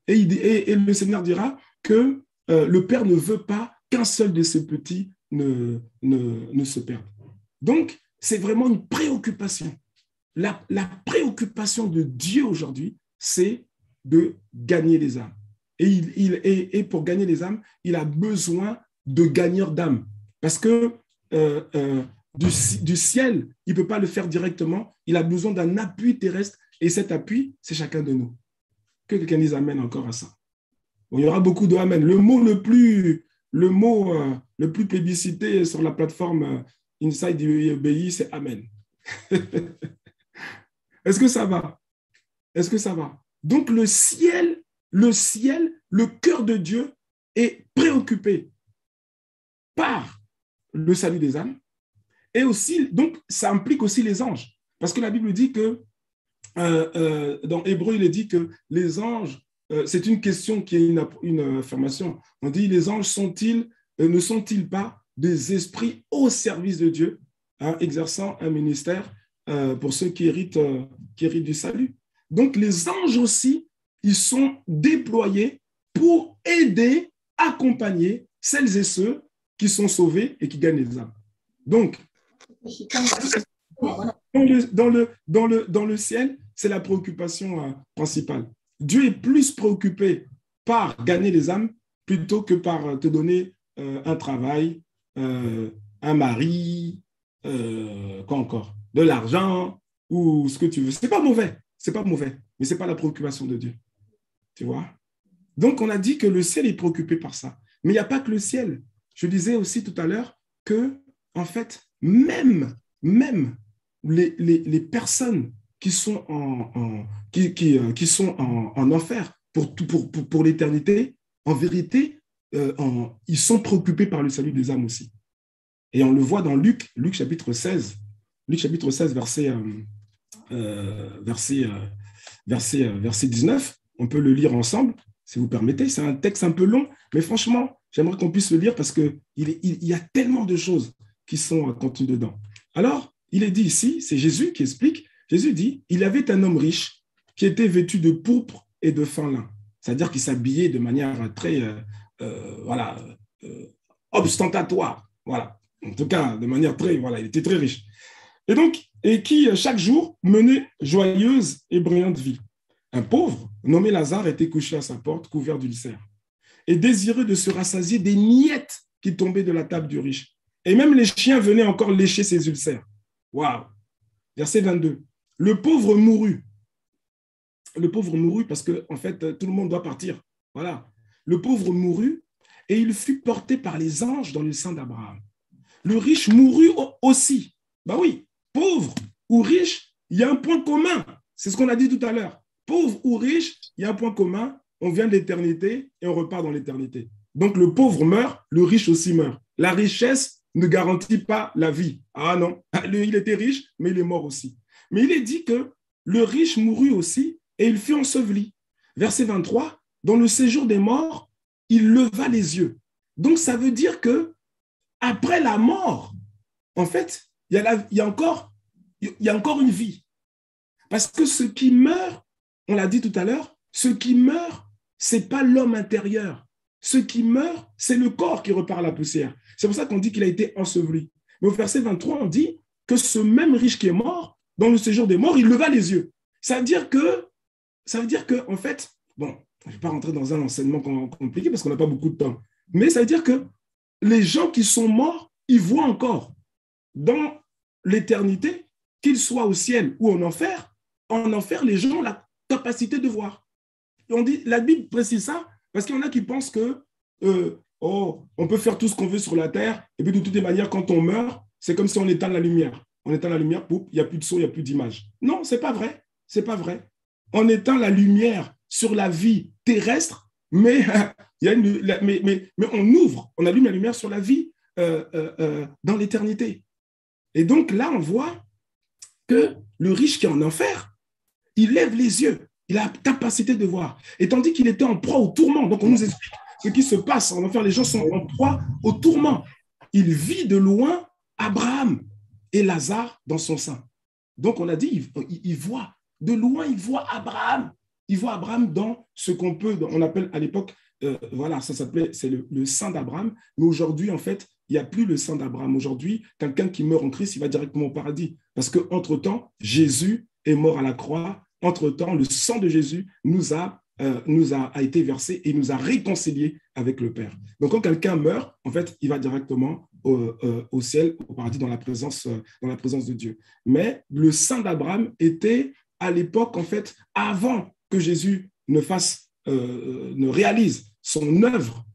Et le Seigneur dira que le Père ne veut pas qu'un seul de ses petits ne se perde. Donc, c'est vraiment une préoccupation. La préoccupation de Dieu aujourd'hui, c'est de gagner les âmes. Et pour gagner les âmes, il a besoin de gagneurs d'âmes. Parce que du ciel, il ne peut pas le faire directement. Il a besoin d'un appui terrestre. Et cet appui, c'est chacun de nous. Que quelqu'un dise amen encore à ça. Bon, il y aura beaucoup de amen. Le mot le plus plébiscité sur la plateforme Inside UBI, c'est amen. Est-ce que ça va? Est-ce que ça va? Donc le ciel, le cœur de Dieu est préoccupé par le salut des âmes. Et aussi, donc, ça implique aussi les anges. Parce que la Bible dit que, dans Hébreu, il est dit que les anges, c'est une question qui est une affirmation. On dit, les anges ne sont-ils pas des esprits au service de Dieu, hein, exerçant un ministère pour ceux qui héritent du salut. Donc, les anges aussi, ils sont déployés pour aider, accompagner celles et ceux qui sont sauvés et qui gagnent les âmes. Donc, dans le ciel, c'est la préoccupation principale. Dieu est plus préoccupé par gagner les âmes plutôt que par te donner un travail, un mari, quoi encore, de l'argent ou ce que tu veux. C'est pas mauvais, mais c'est pas la préoccupation de Dieu. Tu vois? Donc, on a dit que le ciel est préoccupé par ça. Mais il n'y a pas que le ciel. Je disais aussi tout à l'heure que, en fait, même les personnes qui sont en enfer pour l'éternité, en vérité, ils sont préoccupés par le salut des âmes aussi. Et on le voit dans Luc chapitre 16, verset 19. On peut le lire ensemble, si vous permettez. C'est un texte un peu long, mais franchement, j'aimerais qu'on puisse le lire parce qu'il y a tellement de choses qui sont contenues dedans. Alors, il est dit ici, c'est Jésus qui explique. Jésus dit, il y avait un homme riche qui était vêtu de pourpre et de fin lin, c'est-à-dire qu'il s'habillait de manière très, ostentatoire, voilà. En tout cas, de manière très, voilà, il était très riche. Et donc, et qui chaque jour menait joyeuse et brillante vie. Un pauvre nommé Lazare était couché à sa porte, couvert d'ulcères, et désireux de se rassasier des miettes qui tombaient de la table du riche. Et même les chiens venaient encore lécher ses ulcères. Waouh! Verset 22. Le pauvre mourut parce que, en fait, tout le monde doit partir. Voilà. Le pauvre mourut et il fut porté par les anges dans le sein d'Abraham. Le riche mourut aussi. Ben oui, pauvre ou riche, il y a un point commun. C'est ce qu'on a dit tout à l'heure. Pauvre ou riche, il y a un point commun. On vient de l'éternité et on repart dans l'éternité. Donc, le pauvre meurt, le riche aussi meurt. La richesse ne garantit pas la vie. Ah non, il était riche, mais il est mort aussi. Mais il est dit que le riche mourut aussi et il fut enseveli. Verset 23, dans le séjour des morts, il leva les yeux. Donc, ça veut dire que après la mort, en fait, il y a encore une vie. Parce que ce qui meurt, on l'a dit tout à l'heure, ce qui meurt, ce n'est pas l'homme intérieur. Ce qui meurt, c'est le corps qui repart à la poussière. C'est pour ça qu'on dit qu'il a été enseveli. Mais au verset 23, on dit que ce même riche qui est mort, dans le séjour des morts, il leva les yeux. Ça veut dire que, en fait, bon, je ne vais pas rentrer dans un enseignement compliqué parce qu'on n'a pas beaucoup de temps, mais ça veut dire que les gens qui sont morts, ils voient encore dans l'éternité, qu'ils soient au ciel ou en enfer. En enfer, les gens ont la capacité de voir. Et on dit, la Bible précise ça parce qu'il y en a qui pensent que on peut faire tout ce qu'on veut sur la terre et puis de toutes les manières, quand on meurt, c'est comme si on éteint la lumière. On éteint la lumière, pouf, il n'y a plus de son, il n'y a plus d'image. Non, ce n'est pas vrai. C'est pas vrai. On éteint la lumière sur la vie terrestre, mais on ouvre, on allume la lumière sur la vie dans l'éternité. Et donc là, on voit que le riche qui est en enfer, il lève les yeux, il a la capacité de voir. Et tandis qu'il était en proie au tourment, donc on nous explique ce qui se passe en enfer, les gens sont en proie au tourment. Il vit de loin Abraham et Lazare dans son sein. Donc on a dit, il voit, de loin il voit Abraham. Il voit Abraham dans ce qu'on peut, on appelle à l'époque, ça s'appelait, c'est le sein d'Abraham. Mais aujourd'hui, en fait, il n'y a plus le sein d'Abraham. Aujourd'hui, quelqu'un qui meurt en Christ, il va directement au paradis. Parce qu'entre-temps, Jésus est mort à la croix. Entre-temps, le sang de Jésus nous a été versé et nous a réconciliés avec le Père. Donc, quand quelqu'un meurt, en fait, il va directement au ciel, au paradis, dans la présence de Dieu. Mais le sang d'Abraham était à l'époque, en fait, avant que Jésus ne réalise son œuvre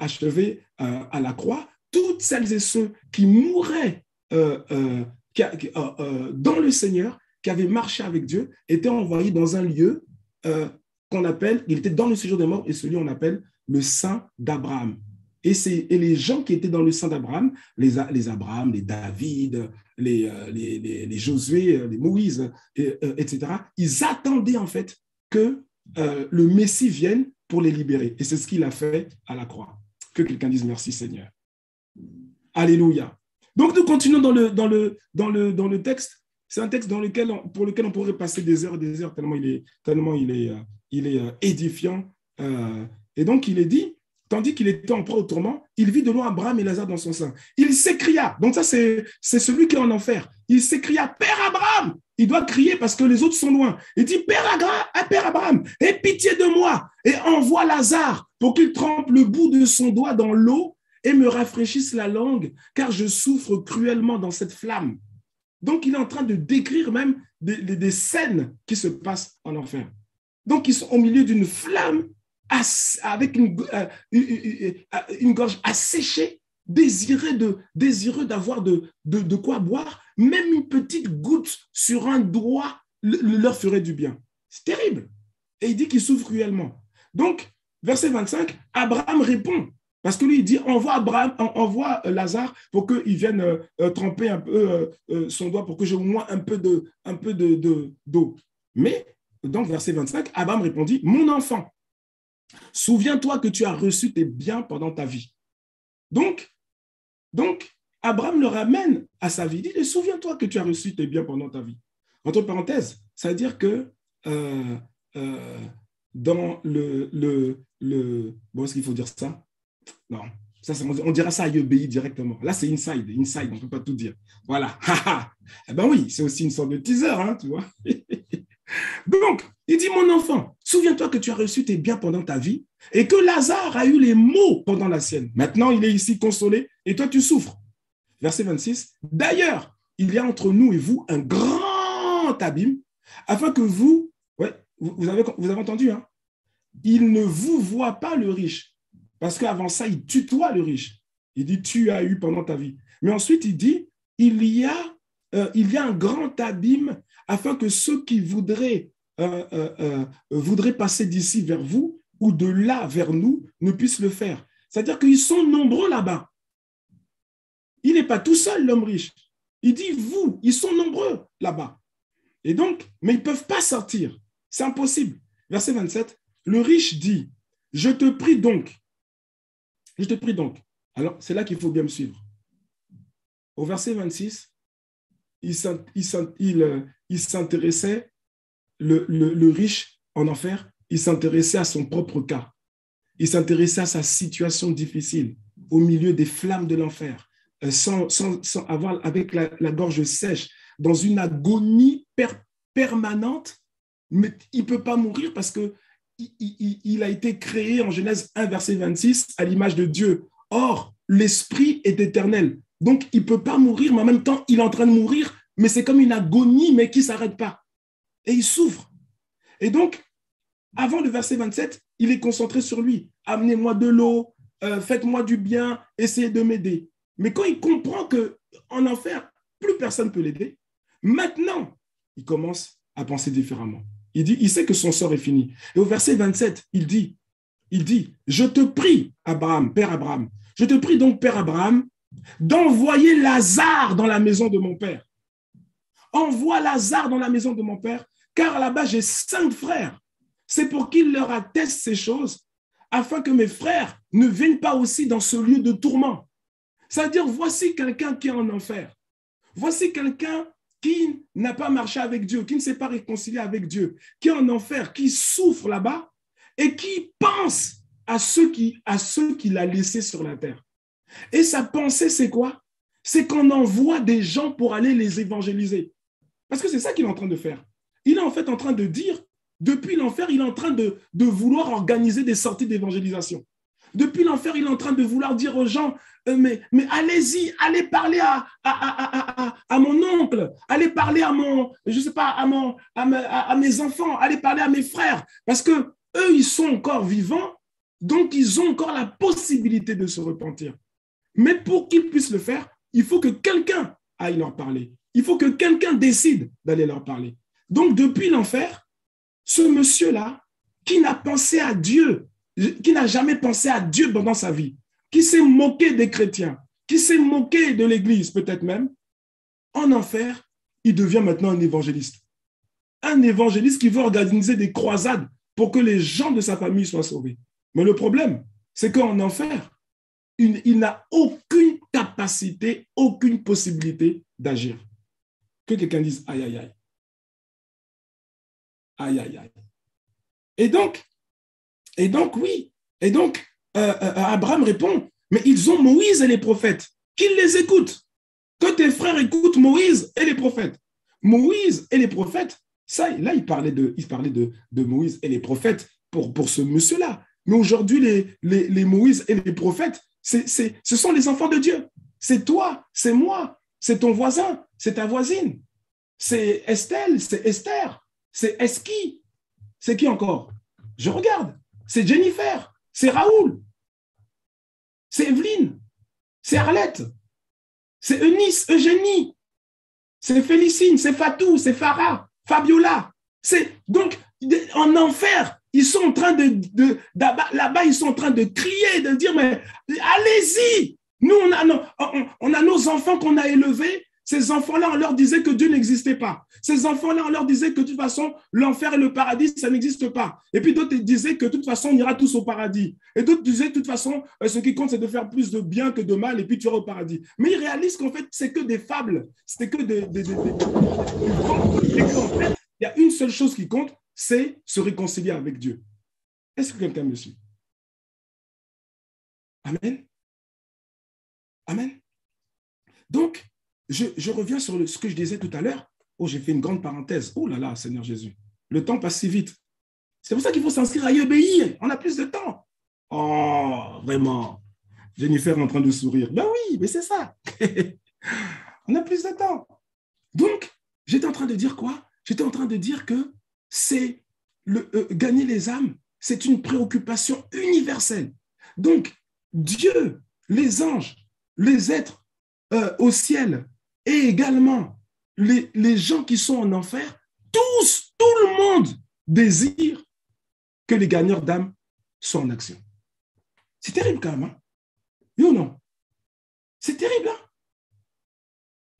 achevée à la croix, toutes celles et ceux qui mouraient dans le Seigneur, qui avaient marché avec Dieu, étaient envoyés dans un lieu qu'on appelle, il était dans le séjour des morts, et ce lieu on appelle le Saint d'Abraham. Et les gens qui étaient dans le Saint d'Abraham, les Abraham, les David, les Josué, les Moïse, etc., ils attendaient en fait que le Messie vienne pour les libérer. Et c'est ce qu'il a fait à la croix. Que quelqu'un dise merci Seigneur. Alléluia. Donc nous continuons dans le texte. C'est un texte pour lequel on pourrait passer des heures et des heures, tellement il est édifiant. Et donc il est dit, tandis qu'il était en proie au tourment, il vit de loin Abraham et Lazare dans son sein. Il s'écria, donc ça c'est celui qui est en enfer, il s'écria, « Père Abraham !» Il doit crier parce que les autres sont loin. Il dit, « Père Abraham, aie pitié de moi et envoie Lazare pour qu'il trempe le bout de son doigt dans l'eau et me rafraîchisse la langue, car je souffre cruellement dans cette flamme. » Donc, il est en train de décrire même des scènes qui se passent en enfer. Donc, ils sont au milieu d'une flamme avec une gorge asséchée, désireux d'avoir de quoi boire, même une petite goutte sur un doigt leur ferait du bien. C'est terrible. Et il dit qu'il souffre cruellement. Donc, verset 25, Abraham répond, parce que lui, il dit, envoie Lazare pour qu'il vienne tremper un peu son doigt, pour que j'ai au moins un peu de d'eau. Mais, donc, verset 25, Abraham répondit, « Mon enfant, souviens-toi que tu as reçu tes biens pendant ta vie. » Donc, Abraham le ramène à sa vie. Il dit, « Souviens-toi que tu as reçu tes biens pendant ta vie. » Entre parenthèses, ça veut dire que dans bon, est-ce qu'il faut dire ça? Non, ça, on dira ça à Yobéi directement. Là, c'est inside, on ne peut pas tout dire. Voilà. Eh bien oui, c'est aussi une sorte de teaser, hein, tu vois. Donc, il dit, « Mon enfant, souviens-toi que tu as reçu tes biens pendant ta vie et que Lazare a eu les maux pendant la sienne. Maintenant, il est ici consolé et toi, tu souffres. » Verset 26, « D'ailleurs, il y a entre nous et vous un grand abîme afin que vous... » Ouais, vous avez entendu, hein? « Il ne vous voit pas le riche. » Parce qu'avant ça, il tutoie le riche. Il dit, tu as eu pendant ta vie. Mais ensuite, il dit, il y a un grand abîme afin que ceux qui voudraient passer d'ici vers vous ou de là vers nous ne puissent le faire. C'est-à-dire qu'ils sont nombreux là-bas. Il n'est pas tout seul, l'homme riche. Il dit, vous, ils sont nombreux là-bas. Et donc, mais ils ne peuvent pas sortir. C'est impossible. Verset 27, le riche dit, je te prie donc. Alors, c'est là qu'il faut bien me suivre. Au verset 26, il s'intéressait, le riche en enfer, il s'intéressait à son propre cas. Il s'intéressait à sa situation difficile, au milieu des flammes de l'enfer, sans avoir, avec la gorge sèche, dans une agonie permanente, mais il ne peut pas mourir parce que il a été créé en Genèse 1, verset 26, à l'image de Dieu. Or, l'esprit est éternel. Donc, il ne peut pas mourir, mais en même temps, il est en train de mourir, mais c'est comme une agonie, mais qui ne s'arrête pas. Et il souffre. Et donc, avant le verset 27, il est concentré sur lui. Amenez-moi de l'eau, faites-moi du bien, essayez de m'aider. Mais quand il comprend qu'en enfer, plus personne ne peut l'aider, maintenant, il commence à penser différemment. Il dit, il sait que son sort est fini. Et au verset 27, il dit, je te prie, Abraham, Père Abraham, je te prie donc, Père Abraham, d'envoyer Lazare dans la maison de mon père. Envoie Lazare dans la maison de mon père, car là-bas j'ai 5 frères. C'est pour qu'il leur atteste ces choses, afin que mes frères ne viennent pas aussi dans ce lieu de tourment. C'est-à-dire, voici quelqu'un qui est en enfer. Voici quelqu'un qui n'a pas marché avec Dieu, qui ne s'est pas réconcilié avec Dieu, qui est en enfer, qui souffre là-bas et qui pense à ceux qu'il a laissés sur la terre. Et sa pensée, c'est quoi? C'est qu'on envoie des gens pour aller les évangéliser. Parce que c'est ça qu'il est en train de faire. Il est en fait en train de dire, depuis l'enfer, il est en train de vouloir organiser des sorties d'évangélisation. Depuis l'enfer, il est en train de vouloir dire aux gens, mais allez-y, allez parler à mon oncle, allez parler à mon, je sais pas, à mes enfants, allez parler à mes frères, parce que eux, ils sont encore vivants, donc ils ont encore la possibilité de se repentir. Mais pour qu'ils puissent le faire, il faut que quelqu'un aille leur parler. Il faut que quelqu'un décide d'aller leur parler. Donc, depuis l'enfer, ce monsieur-là, qui n'a pensé à Dieu, qui n'a jamais pensé à Dieu pendant sa vie, qui s'est moqué des chrétiens, qui s'est moqué de l'Église peut-être même, en enfer, il devient maintenant un évangéliste. Un évangéliste qui veut organiser des croisades pour que les gens de sa famille soient sauvés. Mais le problème, c'est qu'en enfer, il n'a aucune capacité, aucune possibilité d'agir. Que quelqu'un dise aïe, aïe, aïe. Aïe, aïe, aïe. Et donc, Abraham répond, mais ils ont Moïse et les prophètes, qu'ils les écoutent. Que tes frères écoutent Moïse et les prophètes. Moïse et les prophètes, ça, là, il parlait de Moïse et les prophètes pour ce monsieur-là. Mais aujourd'hui, les Moïse et les prophètes, ce sont les enfants de Dieu. C'est toi, c'est moi, c'est ton voisin, c'est ta voisine. C'est Estelle, c'est Esther. C'est Eski, c'est qui encore? Je regarde, c'est Jennifer, c'est Raoul, c'est Evelyne, c'est Arlette, c'est Eunice, Eugénie, c'est Félicine, c'est Fatou, c'est Farah, Fabiola. Donc, en enfer, ils sont en train là-bas, ils sont en train de crier, de dire, mais allez-y! Nous, on a nos enfants qu'on a élevés. Ces enfants-là, on leur disait que Dieu n'existait pas. Ces enfants-là, on leur disait que de toute façon, l'enfer et le paradis, ça n'existe pas. Et puis d'autres disaient que de toute façon, on ira tous au paradis. Et d'autres disaient de toute façon, ce qui compte, c'est de faire plus de bien que de mal et puis tu iras au paradis. Mais ils réalisent qu'en fait, c'est que des fables. C'est que des en fait, il y a une seule chose qui compte, c'est se réconcilier avec Dieu. Est-ce que quelqu'un me suit? Amen. Amen. Donc, je reviens sur ce que je disais tout à l'heure. Oh, j'ai fait une grande parenthèse. Oh là là, Seigneur Jésus. Le temps passe si vite. C'est pour ça qu'il faut s'inscrire à y obéir. On a plus de temps. Oh, vraiment. Jennifer est en train de sourire. Ben oui, mais c'est ça. On a plus de temps. Donc, j'étais en train de dire quoi? J'étais en train de dire que c'est gagner les âmes, c'est une préoccupation universelle. Donc, Dieu, les anges, les êtres au ciel, et également les gens qui sont en enfer, tout le monde désire que les gagneurs d'âme soient en action. C'est terrible quand même, hein? Oui ou non? C'est terrible, hein?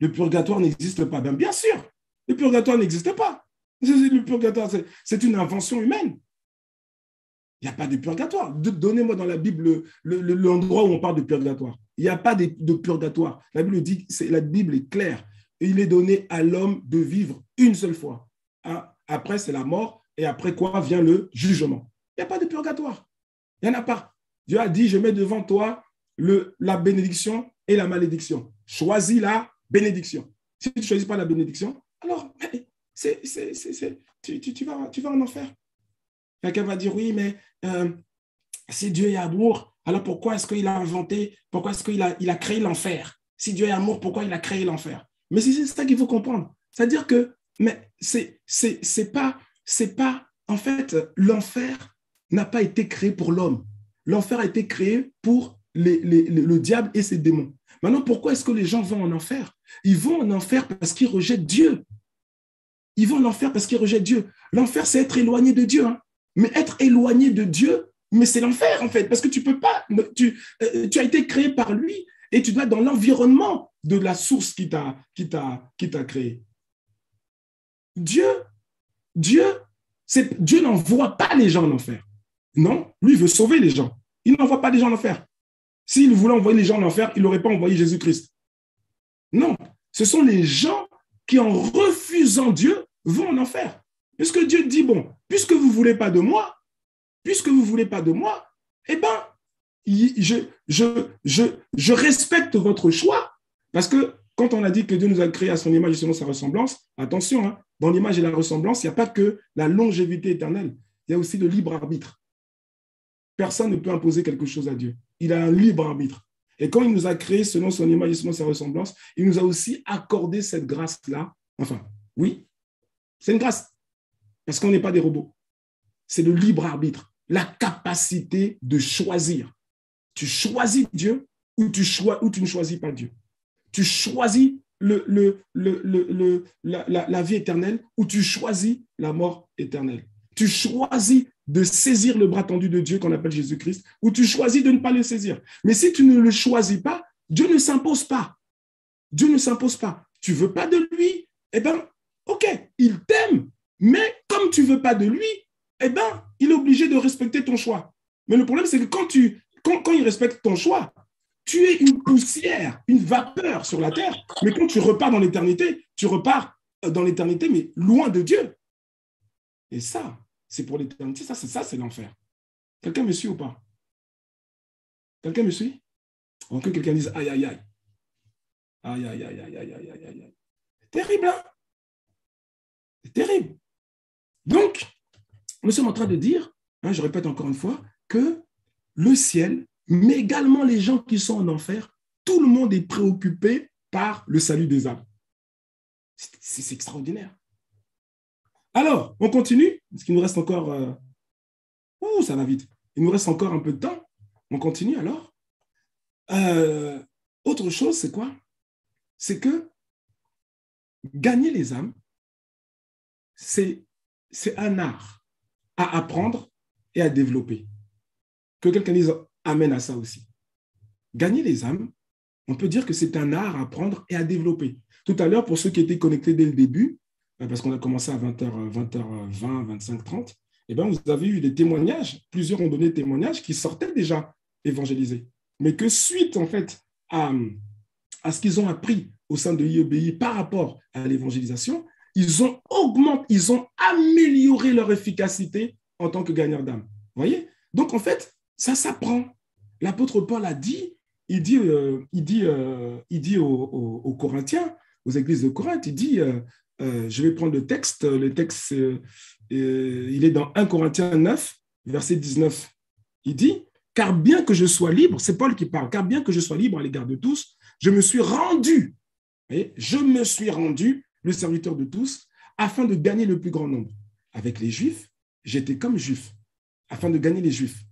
Le purgatoire n'existe pas. Bien sûr, le purgatoire n'existe pas. Le purgatoire, c'est une invention humaine. Il n'y a pas de purgatoire. Donnez-moi dans la Bible l'endroit où on parle de purgatoire. Il n'y a pas de purgatoire. La Bible dit, la Bible est claire. Il est donné à l'homme de vivre une seule fois. Hein? Après, c'est la mort. Et après quoi vient le jugement. Il n'y a pas de purgatoire. Il n'y en a pas. Dieu a dit, je mets devant toi la bénédiction et la malédiction. Choisis la bénédiction. Si tu ne choisis pas la bénédiction, alors tu vas en enfer. Quelqu'un va dire, oui, mais si Dieu est amour, alors pourquoi est-ce qu'il a inventé, pourquoi est-ce qu'il a créé l'enfer? Si Dieu est amour, pourquoi il a créé l'enfer? Mais c'est ça qu'il faut comprendre. C'est-à-dire que, mais en fait, l'enfer n'a pas été créé pour l'homme. L'enfer a été créé pour le diable et ses démons. Maintenant, pourquoi est-ce que les gens vont en enfer? Ils vont en enfer parce qu'ils rejettent Dieu. Ils vont en enfer parce qu'ils rejettent Dieu. L'enfer, c'est être éloigné de Dieu, hein. Mais être éloigné de Dieu, mais c'est l'enfer en fait, parce que tu peux pas, tu as été créé par lui et tu dois être dans l'environnement de la source qui t'a créé. Dieu n'envoie pas les gens en enfer. Non, lui veut sauver les gens. Il n'envoie pas les gens en enfer. S'il voulait envoyer les gens en enfer, il n'aurait pas envoyé Jésus-Christ. Non, ce sont les gens qui en refusant Dieu vont en enfer. Puisque Dieu dit, bon, puisque vous ne voulez pas de moi, eh bien, je respecte votre choix. Parce que quand on a dit que Dieu nous a créés à son image et selon sa ressemblance, attention, hein, dans l'image et la ressemblance, il n'y a pas que la longévité éternelle, il y a aussi le libre arbitre. Personne ne peut imposer quelque chose à Dieu. Il a un libre arbitre. Et quand il nous a créés selon son image et selon sa ressemblance, il nous a aussi accordé cette grâce-là. Enfin, oui, c'est une grâce. Parce qu'on n'est pas des robots. C'est le libre arbitre, la capacité de choisir. Tu choisis Dieu ou tu ne choisis pas Dieu. Tu choisis la vie éternelle ou tu choisis la mort éternelle. Tu choisis de saisir le bras tendu de Dieu qu'on appelle Jésus-Christ ou tu choisis de ne pas le saisir. Mais si tu ne le choisis pas, Dieu ne s'impose pas. Dieu ne s'impose pas. Tu ne veux pas de lui, eh bien, ok, il t'aime, mais comme tu ne veux pas de lui, eh bien, il est obligé de respecter ton choix. Mais le problème, c'est que quand il respecte ton choix, tu es une poussière, une vapeur sur la terre, mais quand tu repars dans l'éternité, mais loin de Dieu. Et ça, c'est pour l'éternité, ça c'est l'enfer. Quelqu'un me suit ou pas? Quelqu'un me suit? Ou que quelqu'un dise aïe, aïe, aïe. Aïe, aïe, aïe, aïe, aïe, aïe, aïe, aïe. C'est terrible, hein? C'est terrible. Donc, nous sommes en train de dire, hein, je répète encore une fois, que le ciel, mais également les gens qui sont en enfer, tout le monde est préoccupé par le salut des âmes. C'est extraordinaire. Alors, on continue, parce qu'il nous reste encore... Ouh, ça va vite. Il nous reste encore un peu de temps. On continue alors. Autre chose, c'est quoi? C'est que gagner les âmes, c'est un art à apprendre et à développer. Que quelqu'un dise amen à ça aussi. Gagner les âmes, on peut dire que c'est un art à apprendre et à développer. Tout à l'heure, pour ceux qui étaient connectés dès le début, parce qu'on a commencé à 20h20, 25h30, eh bien, vous avez eu des témoignages, plusieurs ont donné des témoignages qui sortaient déjà évangélisés, mais que suite en fait à ce qu'ils ont appris au sein de IEBI par rapport à l'évangélisation, ils ont amélioré leur efficacité en tant que gagneurs d'âme. Vous voyez? Donc en fait, ça s'apprend. L'apôtre Paul a dit, il dit aux Corinthiens, aux églises de Corinthe, il dit, je vais prendre le texte il est dans 1 Corinthiens 9, verset 19. Il dit, car bien que je sois libre, c'est Paul qui parle, car bien que je sois libre à l'égard de tous, je me suis rendu le serviteur de tous, afin de gagner le plus grand nombre. Avec les Juifs, j'étais comme Juif, afin de gagner les Juifs.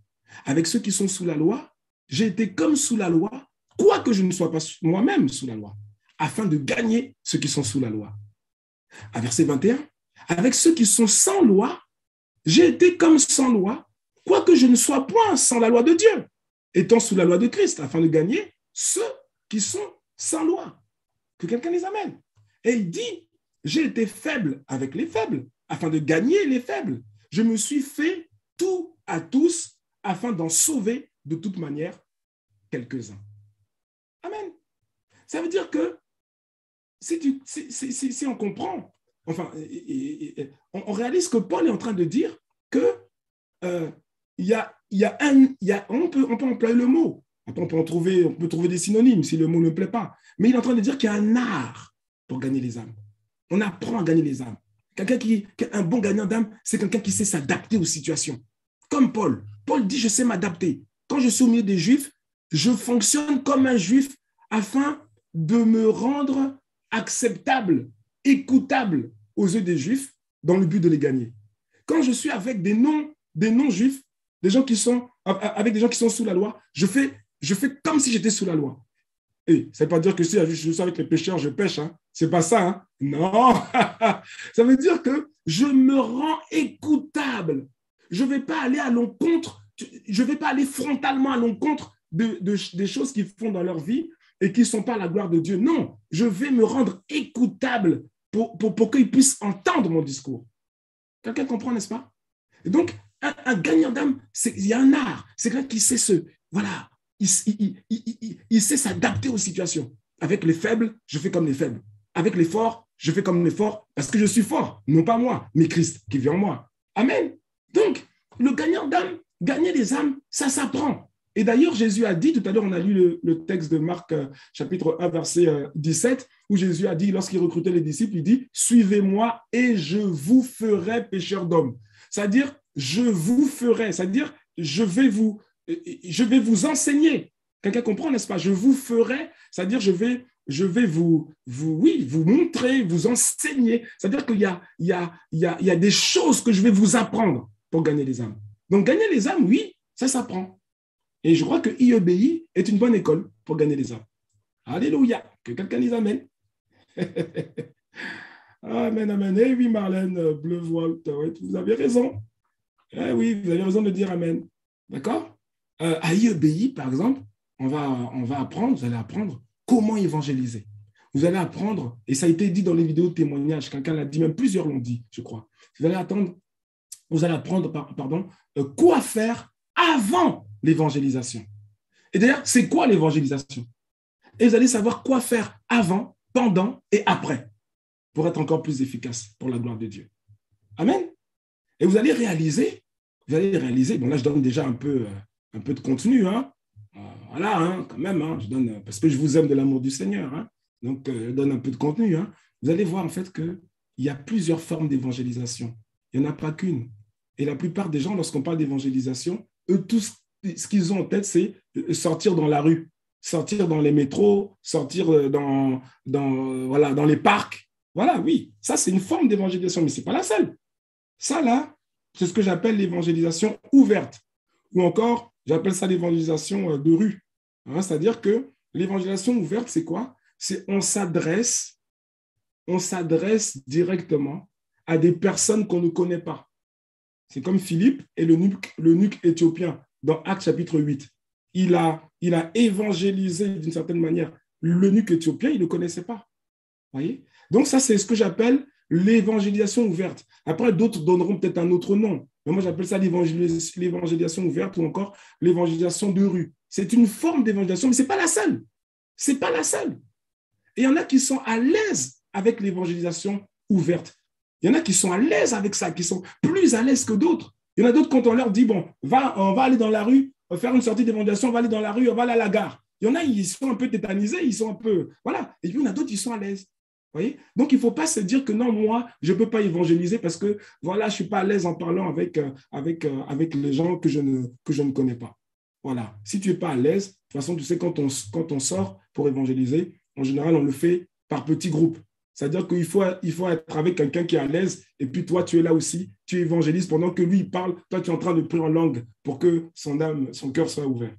Avec ceux qui sont sous la loi, j'ai été comme sous la loi, quoique je ne sois pas moi-même sous la loi, afin de gagner ceux qui sont sous la loi. À verset 21, avec ceux qui sont sans loi, j'ai été comme sans loi, quoique je ne sois point sans la loi de Dieu, étant sous la loi de Christ, afin de gagner ceux qui sont sans loi. Que quelqu'un les amène. Et il dit, j'ai été faible avec les faibles, afin de gagner les faibles. Je me suis fait tout à tous, afin d'en sauver de toute manière quelques-uns. Amen. Ça veut dire que si on comprend, enfin, on réalise que Paul est en train de dire que on peut employer le mot. Après, on peut trouver des synonymes si le mot ne plaît pas. Mais il est en train de dire qu'il y a un art pour gagner les âmes. On apprend à gagner les âmes. Quelqu'un qui est un bon gagnant d'âme, c'est quelqu'un qui sait s'adapter aux situations. Comme Paul. Paul dit, je sais m'adapter. Quand je suis au milieu des Juifs, je fonctionne comme un Juif afin de me rendre acceptable, écoutable aux yeux des Juifs dans le but de les gagner. Quand je suis avec des non-Juifs, des gens qui sont sous la loi, je fais comme si j'étais sous la loi. Et ça ne veut pas dire que si je suis avec les pécheurs, je pêche. Hein. Ce n'est pas ça. Hein. Non. Ça veut dire que je me rends écoutable. Je ne vais pas aller à l'encontre, je ne vais pas aller frontalement à l'encontre des choses qu'ils font dans leur vie et qui ne sont pas à la gloire de Dieu. Non, je vais me rendre écoutable pour qu'ils puissent entendre mon discours. Quelqu'un comprend, n'est-ce pas? Et donc, un gagnant d'âme, il y a un art. C'est quelqu'un qui sait il sait s'adapter aux situations. Avec les faibles, je fais comme les faibles. Avec les forts, je fais comme les forts parce que je suis fort, non pas moi, mais Christ qui vit en moi. Amen. Donc, le gagnant d'âme, gagner les âmes, ça s'apprend. Et d'ailleurs, Jésus a dit, tout à l'heure, on a lu le texte de Marc, chapitre 1, verset 17, où Jésus a dit, lorsqu'il recrutait les disciples, il dit, « Suivez-moi et je vous ferai pécheurs d'hommes. » C'est-à-dire, je vous ferai, c'est-à-dire, je vais vous enseigner. Quelqu'un comprend, n'est-ce pas? Je vous ferai, c'est-à-dire je vais vous montrer, vous enseigner. C'est-à-dire qu'il y a des choses que je vais vous apprendre pour gagner les âmes. Donc, gagner les âmes, oui, ça s'apprend. Et je crois que IEBI est une bonne école pour gagner les âmes. Alléluia, que quelqu'un dise amen. Amen, amen. Eh oui, Marlène, Bleu Voile, vous avez raison. Eh oui, vous avez raison de dire amen. D'accord? À IEBI, par exemple, on va apprendre, vous allez apprendre comment évangéliser. Vous allez apprendre, et ça a été dit dans les vidéos de témoignages, quelqu'un l'a dit, même plusieurs l'ont dit, je crois. Vous allez apprendre quoi faire avant l'évangélisation. Et d'ailleurs, c'est quoi l'évangélisation? Et vous allez savoir quoi faire avant, pendant et après, pour être encore plus efficace pour la gloire de Dieu. Amen. Et vous allez réaliser, bon là je donne déjà un peu de contenu, hein. Voilà, hein, quand même, hein, je donne, parce que je vous aime de l'amour du Seigneur, hein, donc je donne un peu de contenu. Hein. Vous allez voir en fait qu'il y a plusieurs formes d'évangélisation, il n'y en a pas qu'une. Et la plupart des gens, lorsqu'on parle d'évangélisation, eux, tout ce qu'ils ont en tête, c'est sortir dans la rue, sortir dans les métros, sortir dans les parcs. Voilà, oui, ça c'est une forme d'évangélisation, mais ce n'est pas la seule. Ça là, c'est ce que j'appelle l'évangélisation ouverte, ou encore, j'appelle ça l'évangélisation de rue. Hein, c'est-à-dire que l'évangélisation ouverte, c'est quoi? C'est on s'adresse directement à des personnes qu'on ne connaît pas. C'est comme Philippe et l'eunuque éthiopien dans Actes chapitre 8. Il a évangélisé d'une certaine manière l'eunuque éthiopien, il ne le connaissait pas. Voyez? Donc ça, c'est ce que j'appelle l'évangélisation ouverte. Après, d'autres donneront peut-être un autre nom. Mais moi, j'appelle ça l'évangélisation ouverte ou encore l'évangélisation de rue. C'est une forme d'évangélisation, mais ce n'est pas la seule. Ce n'est pas la seule. Et il y en a qui sont à l'aise avec l'évangélisation ouverte. Il y en a qui sont à l'aise avec ça, qui sont plus à l'aise que d'autres. Il y en a d'autres, quand on leur dit, bon, on va aller dans la rue, on va faire une sortie d'évangélisation, on va aller dans la rue, on va aller à la gare. Il y en a, ils sont un peu tétanisés, ils sont un peu... Voilà. Et puis, il y en a d'autres, ils sont à l'aise. Voyez? Donc, il ne faut pas se dire que non, moi, je ne peux pas évangéliser parce que voilà, je ne suis pas à l'aise en parlant avec les gens que je ne connais pas. Voilà. Si tu n'es pas à l'aise, de toute façon, tu sais, quand on sort pour évangéliser, en général, on le fait par petits groupes. C'est-à-dire qu'il faut être avec quelqu'un qui est à l'aise et puis toi, tu es là aussi, tu évangélises pendant que lui, il parle, toi, tu es en train de prier en langue pour que son âme, son cœur soit ouvert.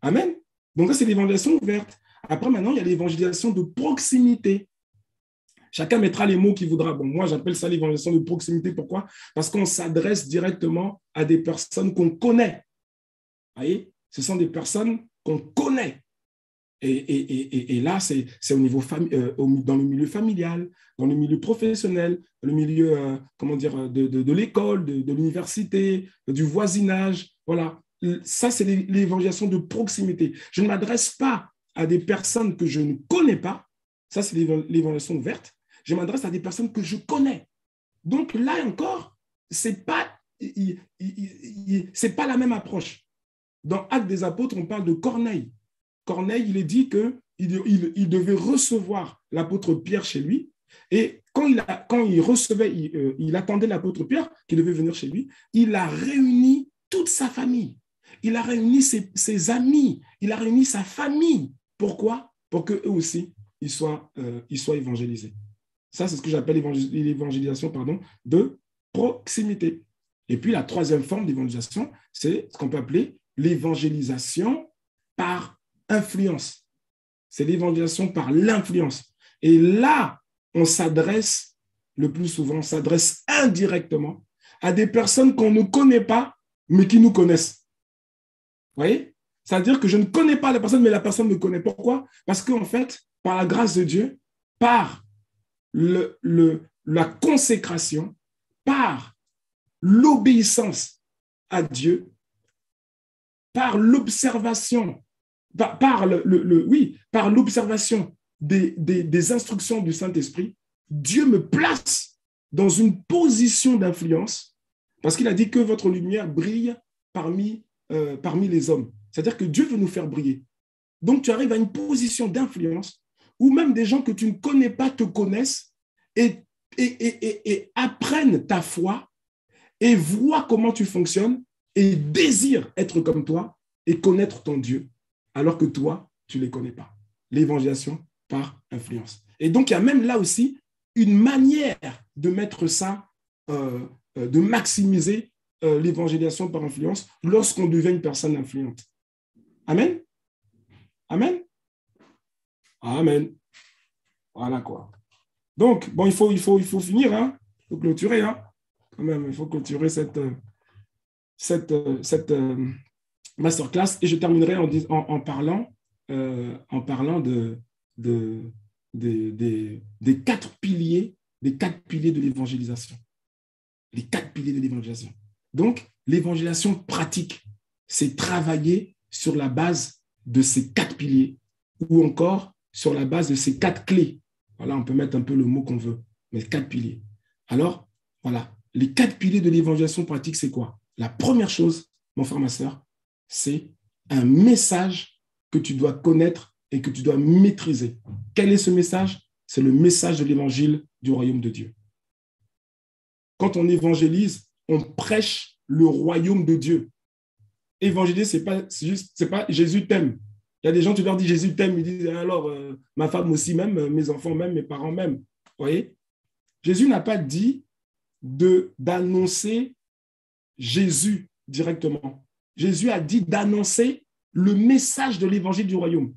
Amen. Donc, ça, c'est l'évangélisation ouverte. Après, maintenant, il y a l'évangélisation de proximité. Chacun mettra les mots qu'il voudra. Bon, moi, j'appelle ça l'évangélisation de proximité. Pourquoi? Parce qu'on s'adresse directement à des personnes qu'on connaît. Vous voyez? Ce sont des personnes qu'on connaît. Et là, c'est au niveau dans le milieu familial, dans le milieu professionnel, le milieu de l'école, de l'université, du voisinage. Voilà. Ça, c'est l'évangélisation de proximité. Je ne m'adresse pas à des personnes que je ne connais pas. Ça, c'est l'évangélisation ouverte. Je m'adresse à des personnes que je connais. Donc là encore, c'est pas la même approche. Dans Actes des Apôtres, on parle de Corneille. Corneille, il est dit qu'il devait recevoir l'apôtre Pierre chez lui. Et quand il attendait l'apôtre Pierre, qui devait venir chez lui, il a réuni toute sa famille. Il a réuni ses amis. Il a réuni sa famille. Pourquoi? Pour qu'eux aussi, ils soient évangélisés. Ça, c'est ce que j'appelle l'évangélisation de proximité. Et puis, la troisième forme d'évangélisation, c'est ce qu'on peut appeler l'évangélisation par influence. C'est l'évangélisation par l'influence. Et là, on s'adresse indirectement à des personnes qu'on ne connaît pas, mais qui nous connaissent. Vous voyez? C'est-à-dire que je ne connais pas la personne, mais la personne me connaît. Pourquoi? Parce qu'en fait, par la grâce de Dieu, par la consécration, par l'obéissance à Dieu, par l'observation, par l'observation des instructions du Saint-Esprit, Dieu me place dans une position d'influence parce qu'il a dit que votre lumière brille parmi les hommes. C'est-à-dire que Dieu veut nous faire briller. Donc, tu arrives à une position d'influence où même des gens que tu ne connais pas te connaissent et apprennent ta foi et voient comment tu fonctionnes et désirent être comme toi et connaître ton Dieu, alors que toi, tu ne les connais pas. L'évangélisation par influence. Et donc, il y a même là aussi une manière de mettre ça, de maximiser l'évangélisation par influence lorsqu'on devient une personne influente. Amen. Amen. Amen. Voilà quoi. Donc, bon, il faut finir, hein. Il faut clôturer, hein. Quand même, il faut clôturer cette masterclass. Et je terminerai en parlant des quatre piliers de l'évangélisation. Les quatre piliers de l'évangélisation. Donc, l'évangélisation pratique, c'est travailler sur la base de ces quatre piliers ou encore sur la base de ces quatre clés. Voilà, on peut mettre un peu le mot qu'on veut, mais quatre piliers. Alors, voilà, les quatre piliers de l'évangélisation pratique, c'est quoi? La première chose, mon frère, ma sœur, c'est un message que tu dois connaître et que tu dois maîtriser. Quel est ce message? C'est le message de l'évangile du royaume de Dieu. Quand on évangélise, on prêche le royaume de Dieu. Évangéliser, c'est pas Jésus t'aime. Il y a des gens, tu leur dis Jésus t'aime, ils disent alors ma femme aussi même, mes enfants même, mes parents même. Vous voyez, Jésus n'a pas dit d'annoncer Jésus directement. Jésus a dit d'annoncer le message de l'évangile du royaume.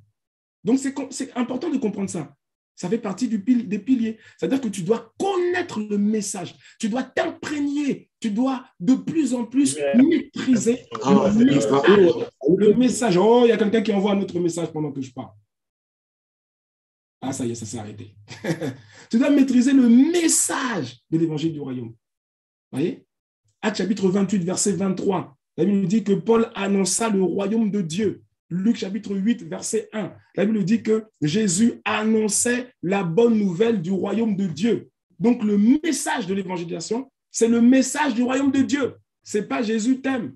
Donc c'est important de comprendre ça. Ça fait partie des piliers. C'est-à-dire que tu dois connaître le message, tu dois t'imprégner, tu dois de plus en plus maîtriser le message. Oh, il y a quelqu'un qui envoie un autre message pendant que je parle. Ah, ça y est, ça s'est arrêté. Tu dois maîtriser le message de l'évangile du royaume. Vous voyez? Actes chapitre 28, verset 23. La Bible nous dit que Paul annonça le royaume de Dieu. Luc chapitre 8, verset 1. La Bible dit que Jésus annonçait la bonne nouvelle du royaume de Dieu. Donc, le message de l'évangélisation, c'est le message du royaume de Dieu. Ce n'est pas Jésus t'aime.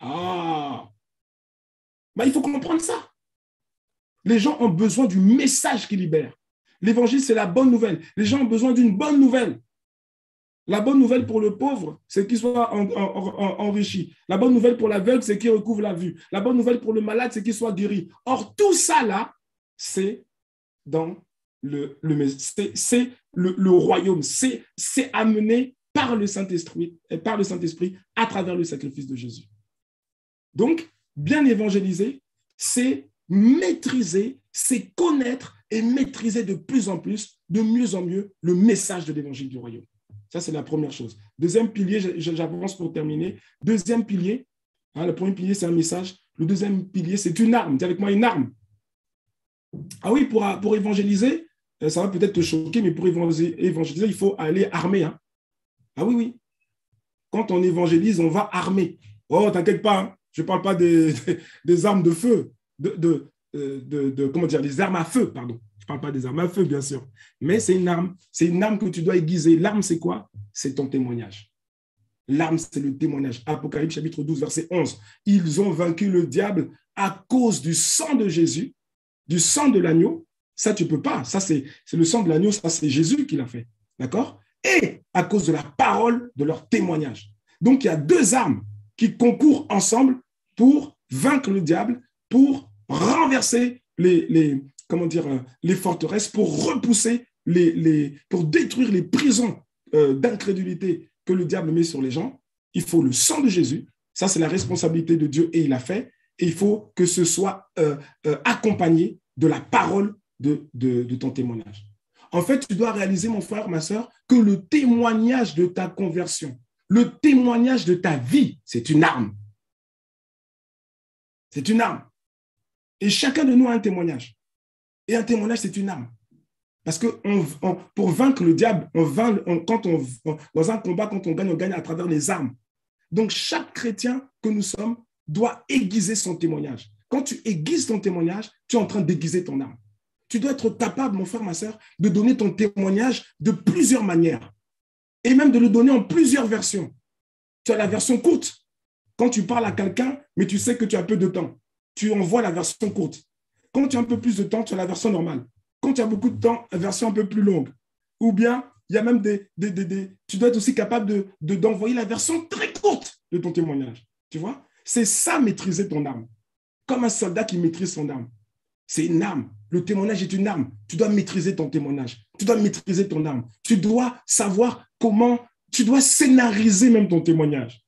Ah! Ben, il faut comprendre ça. Les gens ont besoin du message qui libère. L'évangile, c'est la bonne nouvelle. Les gens ont besoin d'une bonne nouvelle. La bonne nouvelle pour le pauvre, c'est qu'il soit enrichi. La bonne nouvelle pour l'aveugle, c'est qu'il recouvre la vue. La bonne nouvelle pour le malade, c'est qu'il soit guéri. Or, tout ça là, c'est dans le royaume. C'est amené par le Saint-Esprit, à travers le sacrifice de Jésus. Donc, bien évangéliser, c'est maîtriser, c'est connaître et maîtriser de plus en plus, de mieux en mieux, le message de l'évangile du royaume. Ça, c'est la première chose. Deuxième pilier, j'avance pour terminer. Deuxième pilier, hein, le premier pilier, c'est un message. Le deuxième pilier, c'est une arme. Dis avec moi, une arme. Ah oui, pour évangéliser, ça va peut-être te choquer, mais pour évangéliser, il faut aller armé. Hein. Ah oui, oui. Quand on évangélise, on va armé. Oh, t'inquiète pas, hein, je ne parle pas des armes de feu, des armes à feu, pardon. Je ne parle pas des armes à feu, bien sûr, mais c'est une arme que tu dois aiguiser. L'arme, c'est quoi? C'est ton témoignage. L'arme, c'est le témoignage. Apocalypse, chapitre 12, verset 11. Ils ont vaincu le diable à cause du sang de Jésus, du sang de l'agneau. Ça, tu ne peux pas. Ça, c'est le sang de l'agneau, ça, c'est Jésus qui l'a fait. D'accord? Et à cause de la parole de leur témoignage. Donc, il y a deux armes qui concourent ensemble pour vaincre le diable, pour renverser les forteresses, pour repousser, pour détruire les prisons d'incrédulité que le diable met sur les gens. Il faut le sang de Jésus. Ça, c'est la responsabilité de Dieu et il l'a fait. Et il faut que ce soit accompagné de la parole de ton témoignage. En fait, tu dois réaliser, mon frère, ma soeur, que le témoignage de ta conversion, le témoignage de ta vie, c'est une arme. C'est une arme. Et chacun de nous a un témoignage. Et un témoignage, c'est une arme. Parce que pour vaincre le diable, dans un combat, quand on gagne à travers les armes. Donc, chaque chrétien que nous sommes doit aiguiser son témoignage. Quand tu aiguises ton témoignage, tu es en train d'aiguiser ton arme. Tu dois être capable, mon frère, ma soeur, de donner ton témoignage de plusieurs manières. Et même de le donner en plusieurs versions. Tu as la version courte. Quand tu parles à quelqu'un, mais tu sais que tu as peu de temps, tu envoies la version courte. Quand tu as un peu plus de temps, tu as la version normale. Quand tu as beaucoup de temps, la version un peu plus longue. Ou bien, Il y a même tu dois être aussi capable d'envoyer la version très courte de ton témoignage. Tu vois? C'est ça, maîtriser ton arme. Comme un soldat qui maîtrise son arme. C'est une arme. Le témoignage est une arme. Tu dois maîtriser ton témoignage. Tu dois maîtriser ton arme. Tu dois savoir comment... Tu dois scénariser même ton témoignage.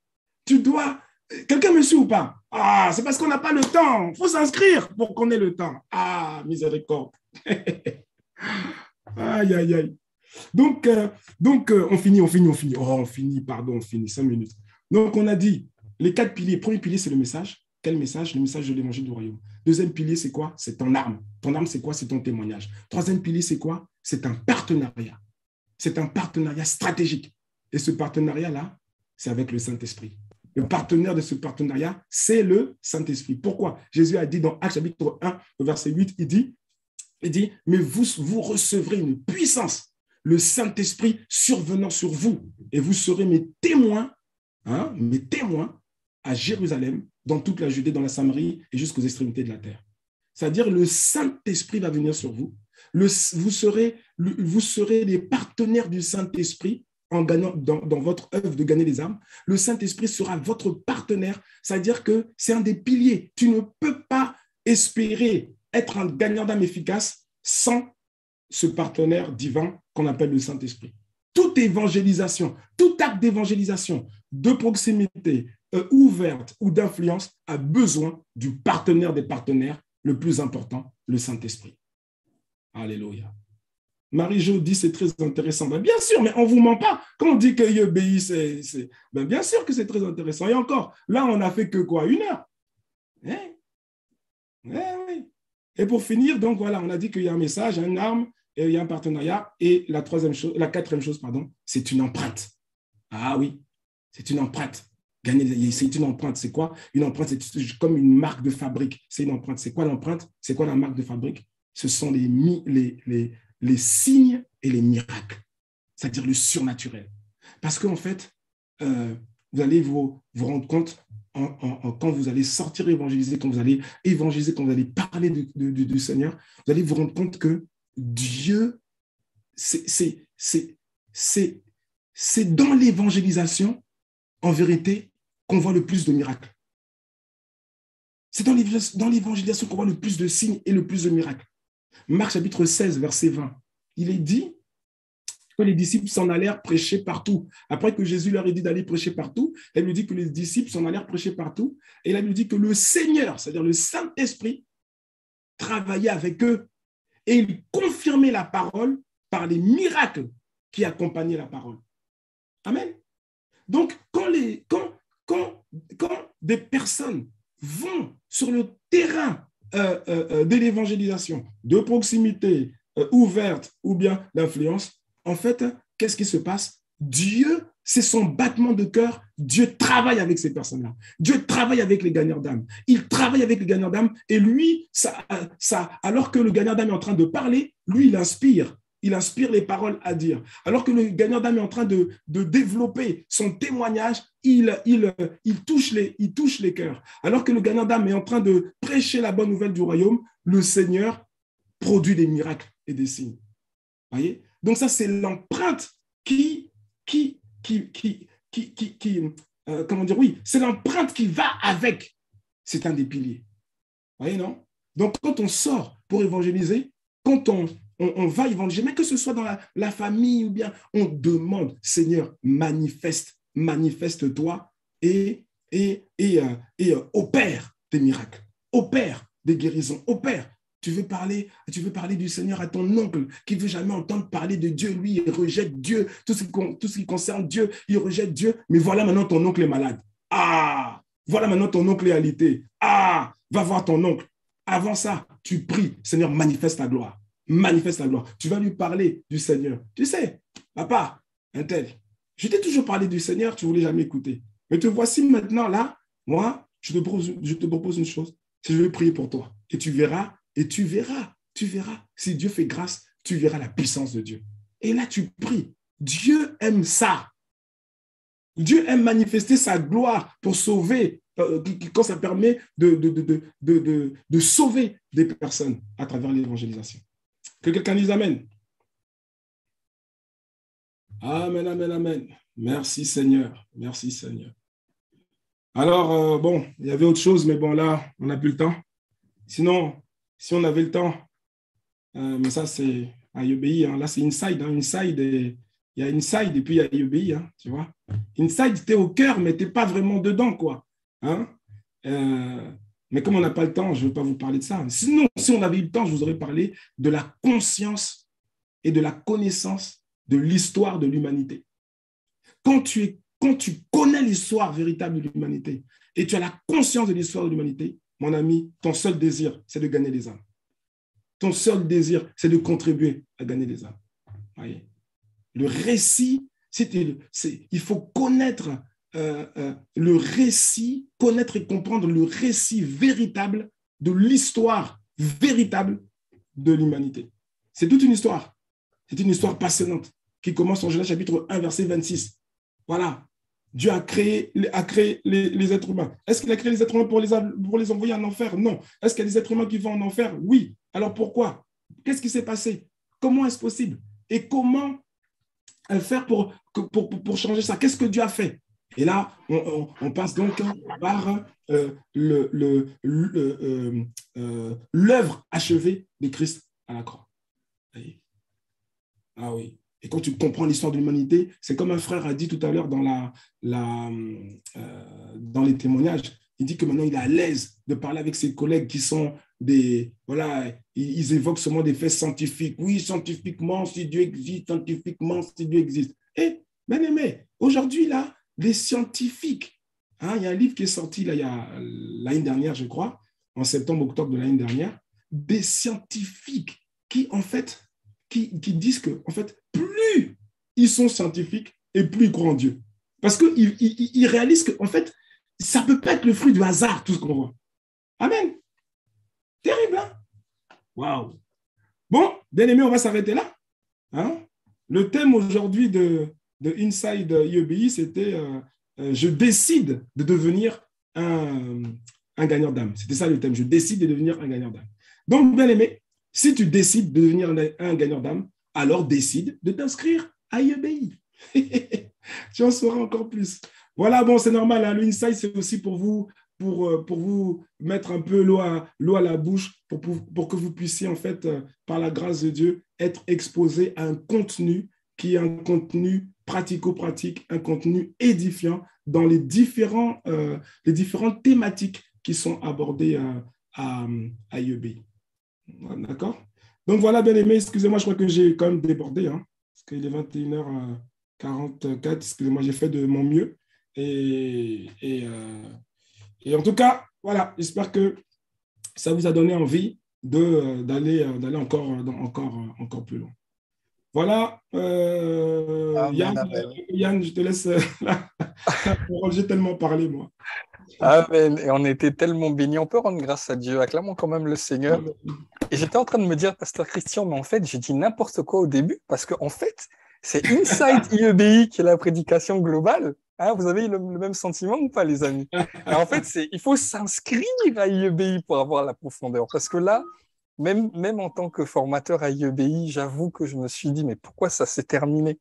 Tu dois... Quelqu'un me suit ou pas? Ah, c'est parce qu'on n'a pas le temps. Il faut s'inscrire pour qu'on ait le temps. Ah, miséricorde. Aïe, aïe, aïe. Donc, on finit. Oh, on finit, 5 minutes. Donc, on a dit les 4 piliers. Premier pilier, c'est le message. Quel message? Le message de l'évangile du royaume. Deuxième pilier, c'est quoi? C'est ton arme. Ton arme, c'est quoi? C'est ton témoignage. Troisième pilier, c'est quoi? C'est un partenariat. C'est un partenariat stratégique. Et ce partenariat-là, c'est avec le Saint-Esprit. Le partenaire de ce partenariat, c'est le Saint-Esprit. Pourquoi? Jésus a dit dans Actes chapitre 1, verset 8, il dit « Mais vous recevrez une puissance, le Saint-Esprit survenant sur vous, et vous serez mes témoins à Jérusalem, dans toute la Judée, dans la Samarie et jusqu'aux extrémités de la terre. » C'est-à-dire le Saint-Esprit va venir sur vous. Vous serez les partenaires du Saint-Esprit en gagnant dans votre œuvre de gagner les âmes. Le Saint-Esprit sera votre partenaire, c'est-à-dire que c'est un des piliers. Tu ne peux pas espérer être un gagnant d'âme efficace sans ce partenaire divin qu'on appelle le Saint-Esprit. Toute évangélisation, tout acte d'évangélisation, de proximité, ouverte ou d'influence, a besoin du partenaire des partenaires, le plus important, le Saint-Esprit. Alléluia. Marie-Jo dit, c'est très intéressant. Ben, bien sûr, mais on ne vous ment pas. Quand on dit qu'il obéit, ben, bien sûr que c'est très intéressant. Et encore, là, on n'a fait que quoi? 1 heure. Oui. Et pour finir, donc voilà, on a dit qu'il y a un message, une arme, et il y a un partenariat. Et la quatrième chose, c'est une empreinte. Ah oui, c'est une empreinte. C'est une empreinte, c'est quoi? Une empreinte, c'est comme une marque de fabrique. C'est une empreinte. C'est quoi l'empreinte? C'est quoi la marque de fabrique? Ce sont les signes et les miracles, c'est-à-dire le surnaturel. Parce qu'en fait, vous allez vous rendre compte quand vous allez sortir évangéliser, quand vous allez parler du Seigneur, vous allez vous rendre compte que Dieu, c'est dans l'évangélisation, en vérité, qu'on voit le plus de miracles. C'est dans l'évangélisation qu'on voit le plus de signes et le plus de miracles. Marc chapitre 16, verset 20, il est dit que les disciples s'en allèrent prêcher partout. Après que Jésus leur ait dit d'aller prêcher partout, il lui dit que les disciples s'en allèrent prêcher partout. Et il lui dit que le Seigneur, c'est-à-dire le Saint-Esprit, travaillait avec eux. Et il confirmait la parole par les miracles qui accompagnaient la parole. Amen. Donc, quand des personnes vont sur le terrain de l'évangélisation, de proximité, ouverte ou bien d'influence, en fait, qu'est-ce qui se passe? Dieu, c'est son battement de cœur. Dieu travaille avec ces personnes-là. Dieu travaille avec les gagnants d'âme. Il travaille avec les gagnants d'âme et lui, alors que le gagnant d'âme est en train de parler, lui, il inspire. Il inspire les paroles à dire. Alors que le gagnant d'âme est en train de développer son témoignage, il touche les cœurs. Alors que le gagnant d'âme est en train de prêcher la bonne nouvelle du royaume, le Seigneur produit des miracles et des signes. Voyez? Donc ça, c'est l'empreinte c'est l'empreinte qui va avec. C'est un des piliers. Voyez, non? Donc quand on sort pour évangéliser, quand on va évangéliser, mais que ce soit dans la famille ou bien, on demande, Seigneur, manifeste-toi et opère des miracles, opère des guérisons, opère. Tu veux parler du Seigneur à ton oncle qui ne veut jamais entendre parler de Dieu. Lui, il rejette Dieu, tout ce qui concerne Dieu, il rejette Dieu. Mais voilà, maintenant, ton oncle est malade. Ah, voilà, maintenant, ton oncle est alité. Ah, va voir ton oncle. Avant ça, tu pries, Seigneur, manifeste ta gloire. Manifeste la gloire. Tu vas lui parler du Seigneur. Tu sais, papa, un tel, je t'ai toujours parlé du Seigneur, tu ne voulais jamais écouter. Mais te voici maintenant là, moi, je te propose une chose, c'est que je vais prier pour toi. Et tu verras. Si Dieu fait grâce, tu verras la puissance de Dieu. Et là, tu pries. Dieu aime ça. Dieu aime manifester sa gloire pour sauver, quand ça permet de sauver des personnes à travers l'évangélisation. Que quelqu'un dise Amen. Amen, amen, amen. Merci Seigneur, merci Seigneur. Alors, il y avait autre chose, mais bon, là, on n'a plus le temps. Sinon, si on avait le temps, mais ça, c'est à IEBI, hein. Là, c'est Inside, hein. Inside, il y a Inside et puis il y a IEBI, hein, tu vois. Inside, tu es au cœur, mais tu n'es pas vraiment dedans, quoi. Hein? Mais comme on n'a pas le temps, je ne vais pas vous parler de ça. Sinon, si on avait eu le temps, je vous aurais parlé de la conscience et de la connaissance de l'histoire de l'humanité. Quand tu connais l'histoire véritable de l'humanité et tu as la conscience de l'histoire de l'humanité, mon ami, ton seul désir, c'est de gagner des âmes. Ton seul désir, c'est de contribuer à gagner des âmes. Voyez. Le récit, il faut connaître le récit, connaître et comprendre le récit véritable de l'histoire véritable de l'humanité. C'est toute une histoire. C'est une histoire passionnante qui commence en Genèse chapitre 1, verset 26. Voilà. Dieu a créé les êtres humains. Est-ce qu'il a créé les êtres humains pour les envoyer en enfer? Non. Est-ce qu'il y a des êtres humains qui vont en enfer? Oui. Alors pourquoi? Qu'est-ce qui s'est passé? Comment est-ce possible? Et comment faire pour changer ça? Qu'est-ce que Dieu a fait? Et là, on passe donc par l'œuvre achevée de Christ à la croix. Ah oui. Et quand tu comprends l'histoire de l'humanité, c'est comme un frère a dit tout à l'heure dans les témoignages, il dit que maintenant il est à l'aise de parler avec ses collègues qui sont des... Voilà, ils évoquent seulement des faits scientifiques. Oui, scientifiquement, si Dieu existe, scientifiquement, si Dieu existe. Eh, bien aimé, aujourd'hui, là, les scientifiques, hein, il y a un livre qui est sorti là, il y a l'année dernière, je crois, en septembre, octobre de l'année dernière, des scientifiques qui, en fait... Qui disent que, en fait, plus ils sont scientifiques et plus ils croient en Dieu. Parce qu'ils réalisent que, en fait, ça ne peut pas être le fruit du hasard, tout ce qu'on voit. Amen. Terrible, hein? Waouh. Bon, bien aimé, on va s'arrêter là. Hein? Le thème aujourd'hui de Inside IEBI, c'était je décide de devenir un gagnant d'âme. C'était ça le thème. Je décide de devenir un gagnant d'âme. Donc, bien aimé, si tu décides de devenir un gagnant d'âme, alors décide de t'inscrire à IEBI. Tu en sauras encore plus. Voilà, bon, c'est normal. Hein, le Insight, c'est aussi pour vous mettre un peu l'eau à la bouche, pour que vous puissiez, en fait, par la grâce de Dieu, être exposé à un contenu qui est un contenu pratico-pratique, un contenu édifiant dans les différentes thématiques qui sont abordées à IEBI. D'accord. Donc voilà, bien aimé, excusez-moi, je crois que j'ai quand même débordé, hein, parce qu'il est 21h44, excusez-moi, j'ai fait de mon mieux. Et en tout cas, voilà, j'espère que ça vous a donné envie d'aller encore plus loin. Voilà, Yann, je te laisse là. J'ai tellement parlé, moi. Amen. Et on était tellement bénis. On peut rendre grâce à Dieu. Acclamons quand même le Seigneur. Et j'étais en train de me dire, Pasteur Christian, mais en fait, j'ai dit n'importe quoi au début parce qu'en fait, c'est Inside IEBI qui est la prédication globale. Hein, vous avez le même sentiment ou pas, les amis? Alors, en fait, il faut s'inscrire à IEBI pour avoir la profondeur. Parce que là, même en tant que formateur à IEBI, j'avoue que je me suis dit, mais pourquoi ça s'est terminé?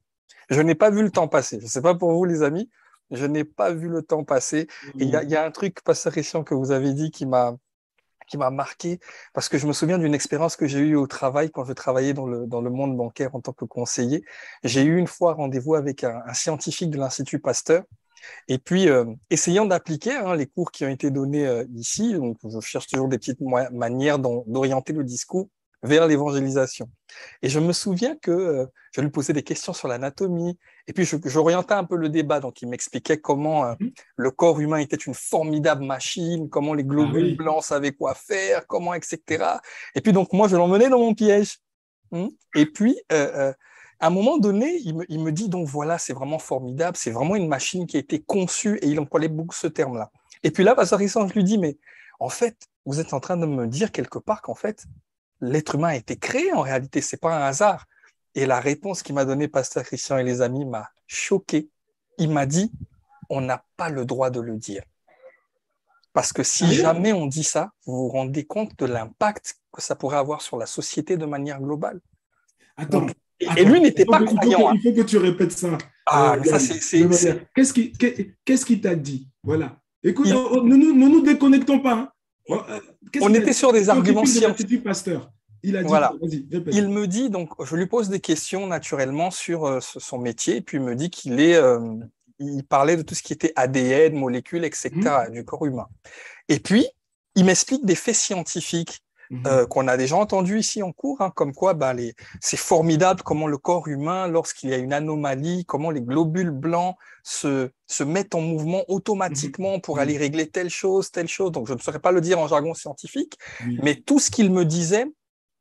Je n'ai pas vu le temps passer. Je ne sais pas pour vous, les amis. Je n'ai pas vu le temps passer. Il y a un truc, Pasteur Christian, que vous avez dit qui m'a marqué, parce que je me souviens d'une expérience que j'ai eue au travail quand je travaillais dans le monde bancaire en tant que conseiller. J'ai eu une fois rendez-vous avec un scientifique de l'Institut Pasteur, et puis essayant d'appliquer les cours qui ont été donnés ici, donc je cherche toujours des petites manières d'orienter le discours vers l'évangélisation. Et je me souviens que je lui posais des questions sur l'anatomie, et puis j'orientais un peu le débat, donc il m'expliquait comment le corps humain était une formidable machine, comment les globules blancs savaient quoi faire, comment, etc. Et puis donc moi, je l'emmenais dans mon piège. Et puis, à un moment donné, il me dit, donc voilà, c'est vraiment formidable, c'est vraiment une machine qui a été conçue, et il employait beaucoup ce terme-là. Et puis là, Pasteur Christian, je lui dis, mais en fait, vous êtes en train de me dire quelque part qu'en fait, l'être humain a été créé, en réalité, ce n'est pas un hasard. Et la réponse qu'il m'a donnée, Pasteur Christian et les amis, m'a choqué. Il m'a dit, on n'a pas le droit de le dire. Parce que si jamais on dit ça, vous vous rendez compte de l'impact que ça pourrait avoir sur la société de manière globale. Attends, Et lui n'était pas croyant. Il faut que tu répètes ça. Ah, ça, c'est... Qu'est-ce qui t'a dit? Voilà. Écoute, ne nous déconnectons pas. On était sur des arguments scientifiques. Pasteur. Il a dit, voilà. Il me dit, donc, je lui pose des questions naturellement sur son métier, et puis il me dit qu'il est... il parlait de tout ce qui était ADN, molécules, etc., du corps humain. Et puis, il m'explique des faits scientifiques qu'on a déjà entendus ici en cours, hein, comme quoi c'est formidable comment le corps humain, lorsqu'il y a une anomalie, comment les globules blancs se mettent en mouvement automatiquement pour aller régler telle chose, telle chose. Donc, je ne saurais pas le dire en jargon scientifique, mais tout ce qu'il me disait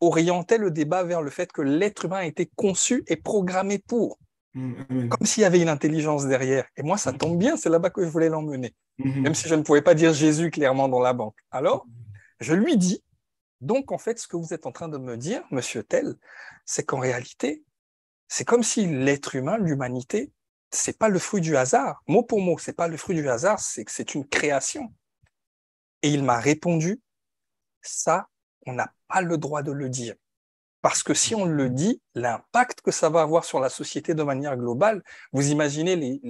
orientait le débat vers le fait que l'être humain a été conçu et programmé pour. Comme s'il y avait une intelligence derrière. Et moi, ça tombe bien, c'est là-bas que je voulais l'emmener. Même si je ne pouvais pas dire Jésus clairement dans la banque. Alors, je lui dis, donc en fait, ce que vous êtes en train de me dire, monsieur Tel, c'est qu'en réalité, c'est comme si l'être humain, l'humanité, ce n'est pas le fruit du hasard. Mot pour mot, ce n'est pas le fruit du hasard, c'est que c'est une création. Et il m'a répondu, ça, on n'a pas le droit de le dire. Parce que si on le dit, l'impact que ça va avoir sur la société de manière globale, vous imaginez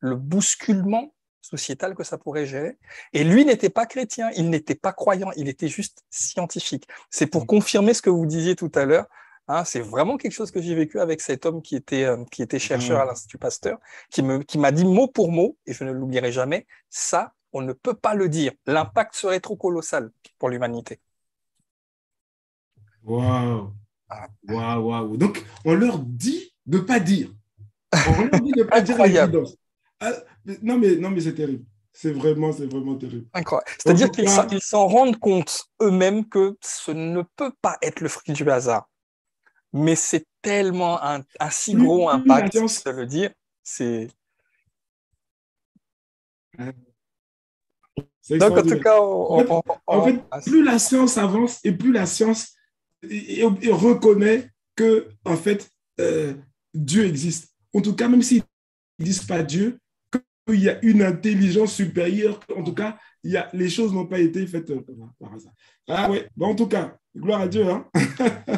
le bousculement sociétal que ça pourrait gérer. Et lui n'était pas chrétien, il n'était pas croyant, il était juste scientifique. C'est pour confirmer ce que vous disiez tout à l'heure. Hein, c'est vraiment quelque chose que j'ai vécu avec cet homme qui était chercheur à l'Institut Pasteur, qui m'a dit mot pour mot, et je ne l'oublierai jamais, ça, on ne peut pas le dire. L'impact serait trop colossal pour l'humanité. Waouh! Waouh, waouh. Donc, on leur dit de ne pas dire. On leur dit de ne pas dire l'évidence. Ah, non, mais c'est terrible. C'est vraiment terrible. Incroyable. C'est-à-dire qu'ils s'en rendent compte eux-mêmes que ce ne peut pas être le fruit du hasard. Mais c'est tellement un si gros impact, ça veut dire. C'est donc, en tout cas, en fait, plus la science avance et plus la science... Et reconnaît que, en fait, Dieu existe. En tout cas, même s'ils ne disent pas Dieu, qu'il y a une intelligence supérieure, en tout cas, les choses n'ont pas été faites par hasard. Ah ouais, bah, en tout cas, gloire à Dieu. Hein.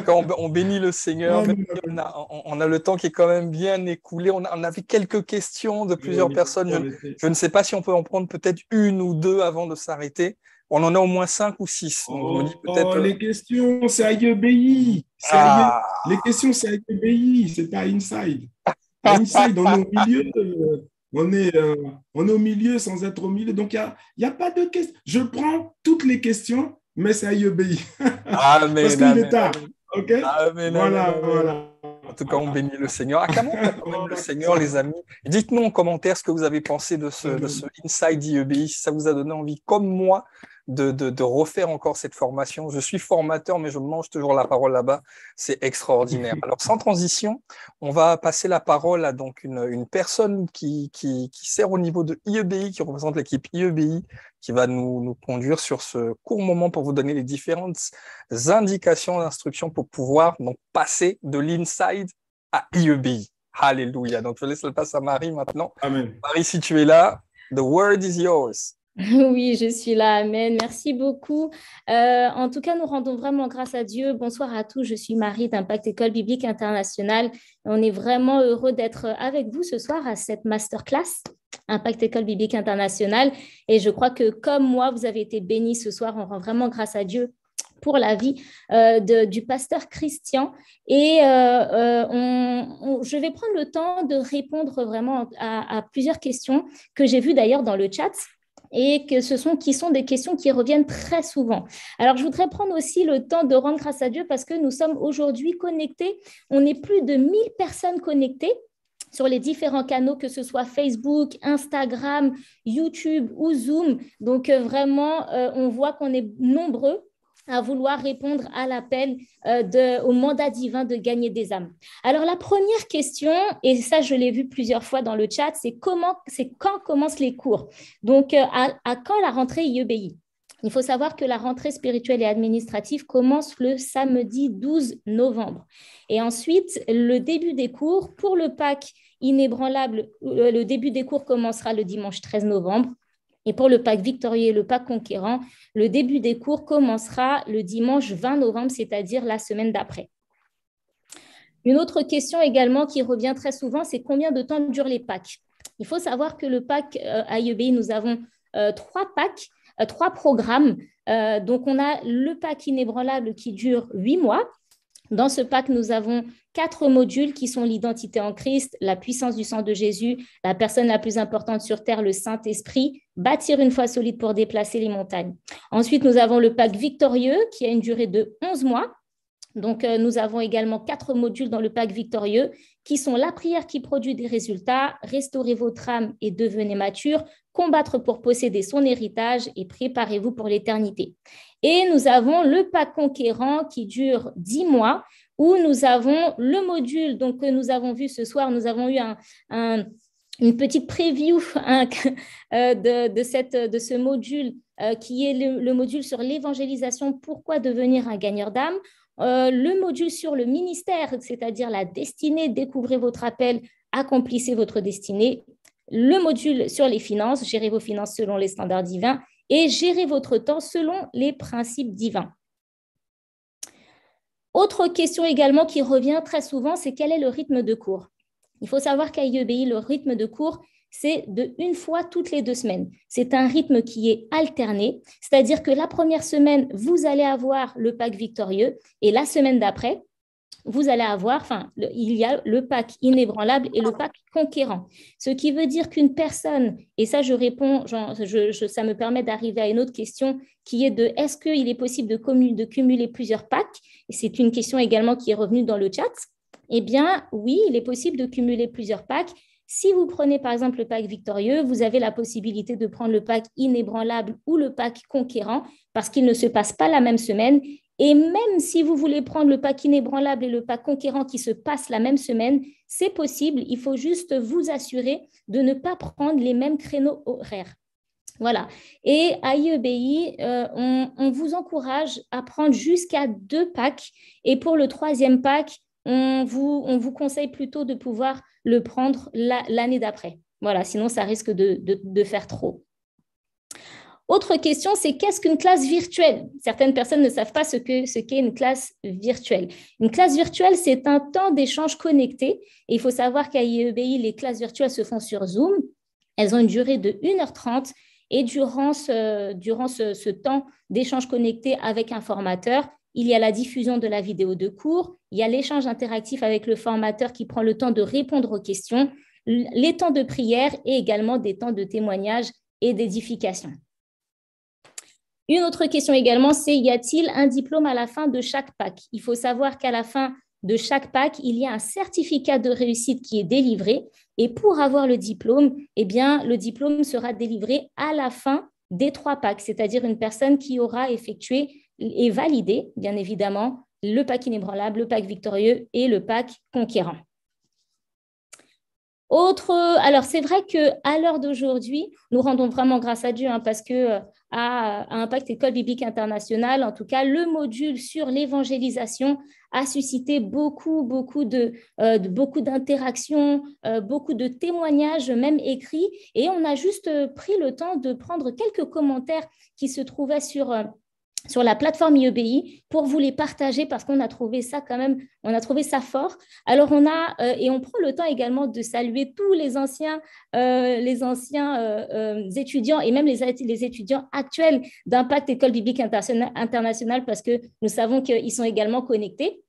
Quand on bénit le Seigneur, on a le temps qui est quand même bien écoulé. On avait quelques questions de plusieurs personnes. Je ne sais pas si on peut en prendre peut-être une ou deux avant de s'arrêter. On en a au moins 5 ou 6. Les questions, c'est à IEBI. Les questions, c'est à IEBI, c'est pas Inside. Inside, on est au milieu sans être au milieu. Donc, il n'y a pas de questions. Je prends toutes les questions, mais c'est à IEBI. Amen. Parce qu'il est tard. OK? Amen, voilà. En tout cas, on bénit le Seigneur. Le Seigneur, les amis. Dites-nous en commentaire ce que vous avez pensé de ce Inside IEBI, si ça vous a donné envie, comme moi, de refaire encore cette formation. Je suis formateur, mais je mange toujours la parole là-bas. C'est extraordinaire. Alors, sans transition, on va passer la parole à donc une personne qui sert au niveau de IEBI, qui représente l'équipe IEBI, qui va nous conduire sur ce court moment pour vous donner les différentes indications, instructions pour pouvoir donc passer de l'inside à IEBI. Alléluia. Donc, je laisse le passe à Marie maintenant. Amen. Marie, si tu es là, the word is yours. Oui, je suis là. Amen. Merci beaucoup. En tout cas, nous rendons vraiment grâce à Dieu. Bonsoir à tous. Je suis Marie d'Impact École Biblique Internationale. On est vraiment heureux d'être avec vous ce soir à cette masterclass Impact École Biblique Internationale. Et je crois que comme moi, vous avez été bénis ce soir. On rend vraiment grâce à Dieu pour la vie du pasteur Christian. Et je vais prendre le temps de répondre vraiment à plusieurs questions que j'ai vues d'ailleurs dans le chat. Et que qui sont des questions qui reviennent très souvent. Alors, je voudrais prendre aussi le temps de rendre grâce à Dieu parce que nous sommes aujourd'hui connectés. On est plus de 1000 personnes connectées sur les différents canaux, que ce soit Facebook, Instagram, YouTube ou Zoom. Donc, vraiment, on voit qu'on est nombreux à vouloir répondre à l'appel au mandat divin de gagner des âmes. Alors, la première question, et ça, je l'ai vu plusieurs fois dans le chat, c'est quand commencent les cours? Donc, à quand la rentrée IEBI? Il faut savoir que la rentrée spirituelle et administrative commence le samedi 12 novembre. Et ensuite, le début des cours, pour le Pâques inébranlable, le début des cours commencera le dimanche 13 novembre. Et pour le Pâques victorieux et le Pâques conquérant, le début des cours commencera le dimanche 20 novembre, c'est-à-dire la semaine d'après. Une autre question également qui revient très souvent, c'est combien de temps durent les Pâques? Il faut savoir que le Pâques à IEBI, nous avons trois Pâques, trois programmes. Donc, on a le Pâques inébranlable qui dure 8 mois. Dans ce Pâques, nous avons 4 modules qui sont l'identité en Christ, la puissance du sang de Jésus, la personne la plus importante sur terre, le Saint-Esprit, bâtir une foi solide pour déplacer les montagnes. Ensuite, nous avons le Pâques victorieux qui a une durée de 11 mois. Donc, nous avons également 4 modules dans le Pâques victorieux qui sont la prière qui produit des résultats, restaurer votre âme et devenez mature, combattre pour posséder son héritage et préparez-vous pour l'éternité. Et nous avons le Pâques conquérant qui dure 10 mois où nous avons le module donc, que nous avons vu ce soir. Nous avons eu une petite preview de ce module qui est le module sur l'évangélisation, pourquoi devenir un gagneur d'âme. Le module sur le ministère, c'est-à-dire la destinée, découvrez votre appel, accomplissez votre destinée. Le module sur les finances, gérez vos finances selon les standards divins et gérez votre temps selon les principes divins. Autre question également qui revient très souvent, c'est quel est le rythme de cours? Il faut savoir qu'à IEBI, le rythme de cours, c'est de 1 fois toutes les 2 semaines. C'est un rythme qui est alterné, c'est-à-dire que la première semaine, vous allez avoir le Pâques victorieux et la semaine d'après, vous allez avoir, il y a le Pâques inébranlable et le Pâques conquérant. Ce qui veut dire qu'une personne, et ça je réponds, ça me permet d'arriver à une autre question qui est de est-ce qu'il est possible de cumuler plusieurs Pâques? C'est une question également qui est revenue dans le chat. Eh bien oui, il est possible de cumuler plusieurs Pâques. Si vous prenez par exemple le Pâques victorieux, vous avez la possibilité de prendre le Pâques inébranlable ou le Pâques conquérant parce qu'il ne se passe pas la même semaine. Et même si vous voulez prendre le Pâques inébranlable et le Pâques conquérant qui se passent la même semaine, c'est possible. Il faut juste vous assurer de ne pas prendre les mêmes créneaux horaires. Voilà. Et à IEBI, on vous encourage à prendre jusqu'à 2 Pâques. Et pour le 3e Pâques, on vous conseille plutôt de pouvoir le prendre l'année d'après. Voilà, sinon ça risque de faire trop. Autre question, c'est qu'est-ce qu'une classe virtuelle? Certaines personnes ne savent pas ce qu'est une classe virtuelle. Une classe virtuelle, c'est un temps d'échange connecté. Et il faut savoir qu'à IEBI, les classes virtuelles se font sur Zoom. Elles ont une durée de 1h30. Et durant ce temps d'échange connecté avec un formateur, il y a la diffusion de la vidéo de cours, il y a l'échange interactif avec le formateur qui prend le temps de répondre aux questions, les temps de prière et également des temps de témoignage et d'édification. Une autre question également, c'est y a-t-il un diplôme à la fin de chaque Pâques? Il faut savoir qu'à la fin de chaque Pâques, il y a un certificat de réussite qui est délivré et pour avoir le diplôme, eh bien, le diplôme sera délivré à la fin des 3 Pâques, c'est-à-dire une personne qui aura effectué et validé, bien évidemment, le Pâques inébranlable, le Pâques victorieux et le Pâques conquérant. Alors, c'est vrai qu'à l'heure d'aujourd'hui, nous rendons vraiment grâce à Dieu parce que à Impact École Biblique Internationale, en tout cas, le module sur l'évangélisation a suscité beaucoup d'interactions, beaucoup de témoignages, même écrits. Et on a juste pris le temps de prendre quelques commentaires qui se trouvaient sur la plateforme IEBI pour vous les partager parce qu'on a trouvé ça quand même, on a trouvé ça fort. Alors et on prend le temps également de saluer tous les anciens étudiants et même les étudiants actuels d'Impact École Biblique Internationale parce que nous savons qu'ils sont également connectés.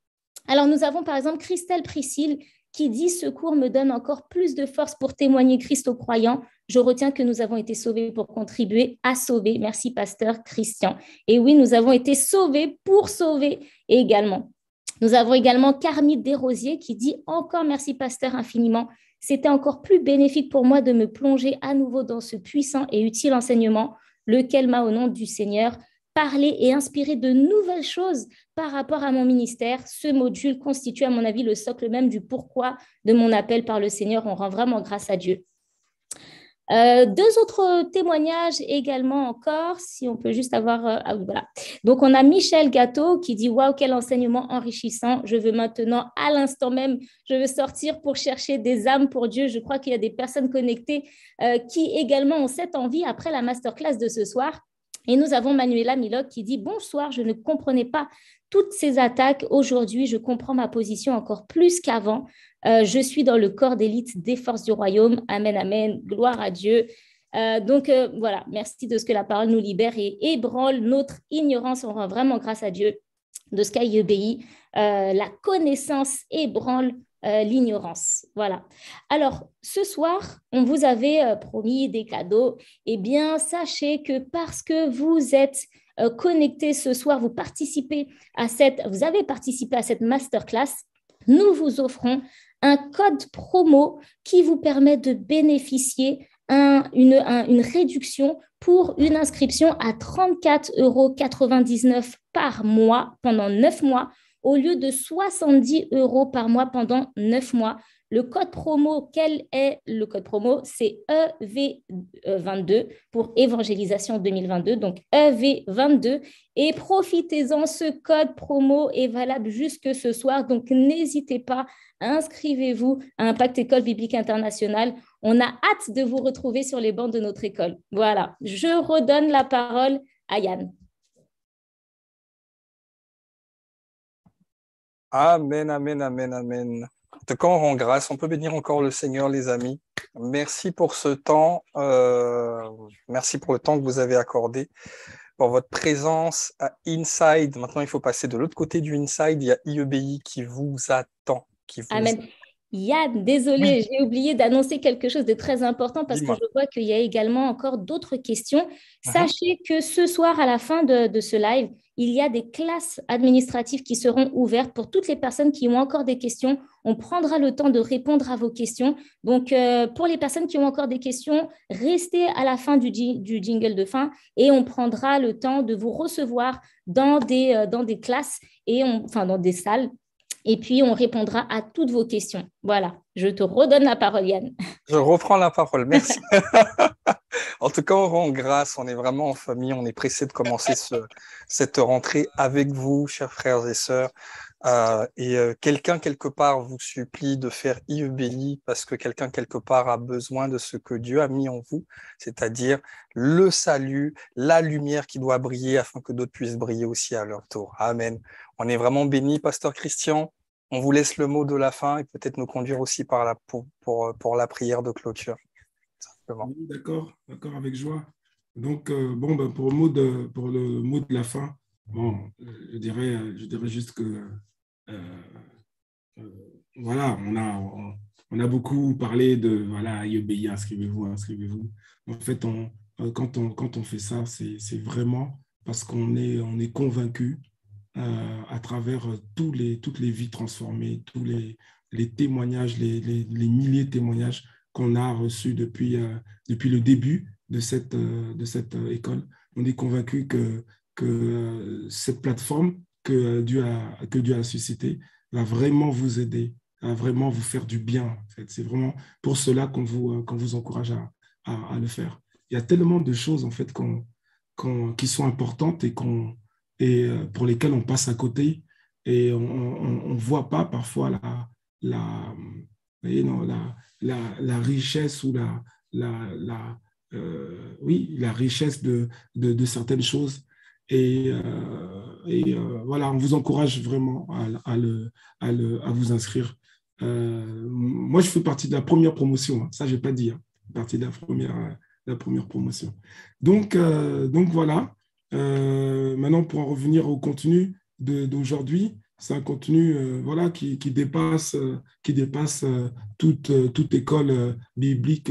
Alors nous avons par exemple Christelle Priscille qui dit « Ce cours me donne encore plus de force pour témoigner Christ aux croyants. Je retiens que nous avons été sauvés pour contribuer à sauver. Merci, pasteur Christian. » Et oui, nous avons été sauvés pour sauver également. Nous avons également Carmine Desrosiers qui dit « Encore merci, pasteur, infiniment. C'était encore plus bénéfique pour moi de me plonger à nouveau dans ce puissant et utile enseignement, lequel m'a, au nom du Seigneur, parler et inspirer de nouvelles choses par rapport à mon ministère. Ce module constitue, à mon avis, le socle même du pourquoi de mon appel par le Seigneur. On rend vraiment grâce à Dieu. » 2 autres témoignages également encore, si on peut juste avoir… ah oui, voilà. Donc, on a Michel Gâteau qui dit « Waouh, quel enseignement enrichissant. Je veux maintenant, à l'instant même, je veux sortir pour chercher des âmes pour Dieu. » Je crois qu'il y a des personnes connectées qui également ont cette envie après la masterclass de ce soir. Et nous avons Manuela Milok qui dit « Bonsoir, je ne comprenais pas toutes ces attaques. Aujourd'hui, je comprends ma position encore plus qu'avant. Je suis dans le corps d'élite des forces du royaume. Amen, amen. Gloire à Dieu. » Donc, voilà, merci de ce que la parole nous libère et ébranle notre ignorance. On rend vraiment grâce à Dieu de ce qu'elle y obéit. La connaissance ébranle l'ignorance. Voilà. Alors, ce soir, on vous avait promis des cadeaux. Eh bien, sachez que parce que vous êtes connectés ce soir, vous avez participé à cette masterclass, nous vous offrons un code promo qui vous permet de bénéficier une réduction pour une inscription à 34,99 € par mois pendant 9 mois au lieu de 70 € par mois pendant 9 mois. Le code promo, quel est le code promo? C'est EV22 pour Évangélisation 2022, donc EV22. Et profitez-en, ce code promo est valable jusque ce soir, donc n'hésitez pas, inscrivez-vous à Impact École Biblique Internationale. On a hâte de vous retrouver sur les bancs de notre école. Voilà, je redonne la parole à Yann. Amen, amen, amen, amen. En tout cas, on rend grâce, on peut bénir encore le Seigneur, les amis. Merci pour ce temps, merci pour le temps que vous avez accordé, pour votre présence à Inside. Maintenant, il faut passer de l'autre côté du Inside, il y a IEBI qui vous attend. Amen. Yann, désolée, oui. J'ai oublié d'annoncer quelque chose de très important parce que je vois qu'il y a également encore d'autres questions. Sachez que ce soir, à la fin de ce live, il y a des classes administratives qui seront ouvertes pour toutes les personnes qui ont encore des questions. On prendra le temps de répondre à vos questions. Donc, pour les personnes qui ont encore des questions, restez à la fin du jingle de fin et on prendra le temps de vous recevoir dans des classes, dans des salles. Et puis, on répondra à toutes vos questions. Voilà, je te redonne la parole, Yann. Je reprends la parole, merci. En tout cas, on rend grâce, on est vraiment en famille, on est pressé de commencer cette rentrée avec vous, chers frères et sœurs. Quelqu'un, quelque part, vous supplie de faire IEBI parce que quelqu'un, quelque part, a besoin de ce que Dieu a mis en vous, c'est-à-dire le salut, la lumière qui doit briller afin que d'autres puissent briller aussi à leur tour. Amen. On est vraiment bénis, Pasteur Christian. On vous laisse le mot de la fin et peut-être nous conduire aussi pour la prière de clôture. Simplement. D'accord, avec joie. Donc, pour le mot de la fin, je dirais juste que voilà, on a beaucoup parlé de voilà, IEBI, inscrivez-vous. En fait, quand on fait ça, c'est vraiment parce qu'on est convaincu à travers toutes les vies transformées, tous les témoignages, les milliers de témoignages qu'on a reçus depuis le début de cette école. On est convaincu que cette plateforme que Dieu a suscitée va vraiment vous aider, va vraiment vous faire du bien. En fait, c'est vraiment pour cela qu'on vous encourage à le faire. Il y a tellement de choses en fait qui sont importantes et pour lesquelles on passe à côté et on voit pas parfois la richesse ou la richesse de certaines choses et voilà, on vous encourage vraiment à vous inscrire. Moi, je fais partie de la première promotion, hein, ça j'ai pas dit, hein, partie de la première promotion. Donc voilà. Maintenant, pour en revenir au contenu d'aujourd'hui, c'est un contenu qui dépasse toute école biblique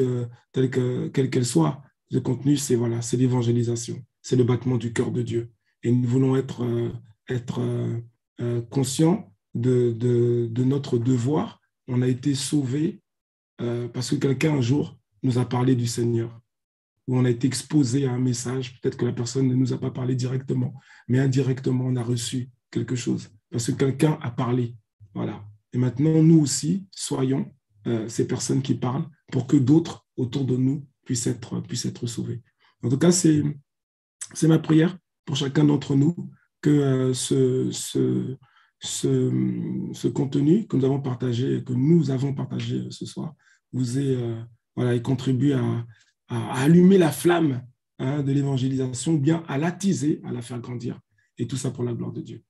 quelle qu'elle soit. Le contenu, c'est l'évangélisation, c'est le battement du cœur de Dieu. Et nous voulons être conscients de notre devoir. On a été sauvés parce que quelqu'un un jour nous a parlé du Seigneur. Où on a été exposé à un message, peut-être que la personne ne nous a pas parlé directement, mais indirectement, on a reçu quelque chose, parce que quelqu'un a parlé. Voilà. Et maintenant, nous aussi, soyons ces personnes qui parlent pour que d'autres autour de nous puissent être sauvés. En tout cas, c'est ma prière pour chacun d'entre nous que ce contenu que nous avons partagé, ce soir, vous ait contribué à allumer la flamme de l'évangélisation, bien à l'attiser, à la faire grandir. Et tout ça pour la gloire de Dieu.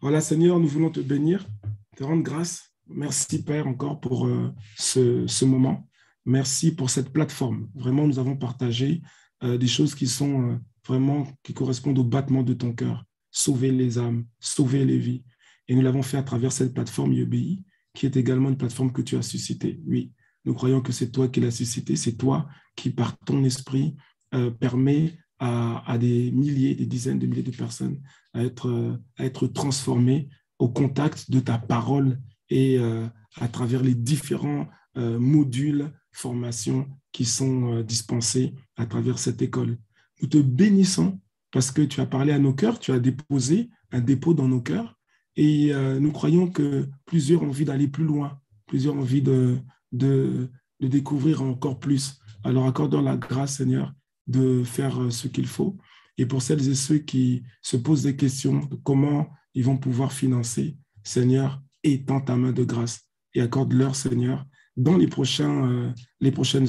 Voilà, Seigneur, nous voulons te bénir, te rendre grâce. Merci, Père, encore pour ce moment. Merci pour cette plateforme. Vraiment, nous avons partagé des choses qui sont vraiment, qui correspondent au battement de ton cœur. Sauver les âmes, sauver les vies. Et nous l'avons fait à travers cette plateforme IEBI, qui est également une plateforme que tu as suscitée. Oui, nous croyons que c'est toi qui l'as suscitée, c'est toi qui, par ton esprit, permet à des milliers, des dizaines de milliers de personnes à être transformées au contact de ta parole et à travers les différents modules, formations qui sont dispensés à travers cette école. Nous te bénissons parce que tu as parlé à nos cœurs, tu as déposé un dépôt dans nos cœurs et nous croyons que plusieurs ont envie d'aller plus loin, plusieurs ont envie de découvrir encore plus. Alors accorde-leur la grâce, Seigneur, de faire ce qu'il faut. Et pour celles et ceux qui se posent des questions de comment ils vont pouvoir financer, Seigneur, étends ta main de grâce et accorde-leur, Seigneur, dans les prochaines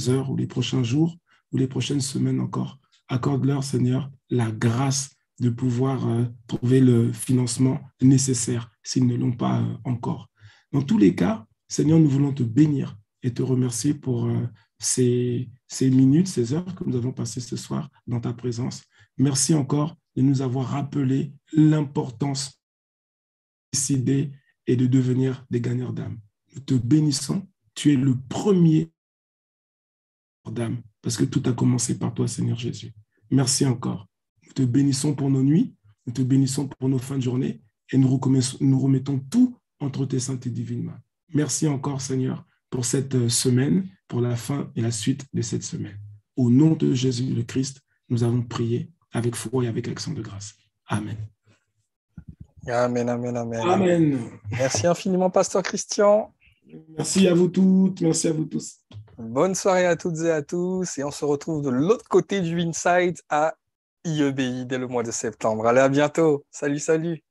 heures ou les prochains jours ou les prochaines semaines encore, accorde-leur, Seigneur, la grâce de pouvoir trouver le financement nécessaire s'ils ne l'ont pas encore. Dans tous les cas, Seigneur, nous voulons te bénir et te remercier pour ces minutes, ces heures que nous avons passées ce soir dans ta présence. Merci encore de nous avoir rappelé l'importance de décider et de devenir des gagnants d'âme. Nous te bénissons. Tu es le premier d'âme, parce que tout a commencé par toi, Seigneur Jésus. Merci encore. Nous te bénissons pour nos nuits, nous te bénissons pour nos fins de journée, et nous remettons tout entre tes saintes et divines mains. Merci encore, Seigneur, pour cette semaine, pour la fin et la suite de cette semaine. Au nom de Jésus le Christ, nous avons prié avec foi et avec action de grâce. Amen. Amen, amen, amen. Amen. Merci infiniment, pasteur Christian. Merci à vous toutes, merci à vous tous. Bonne soirée à toutes et à tous. Et on se retrouve de l'autre côté du Insight à IEBI dès le mois de septembre. Allez, à bientôt. Salut, salut.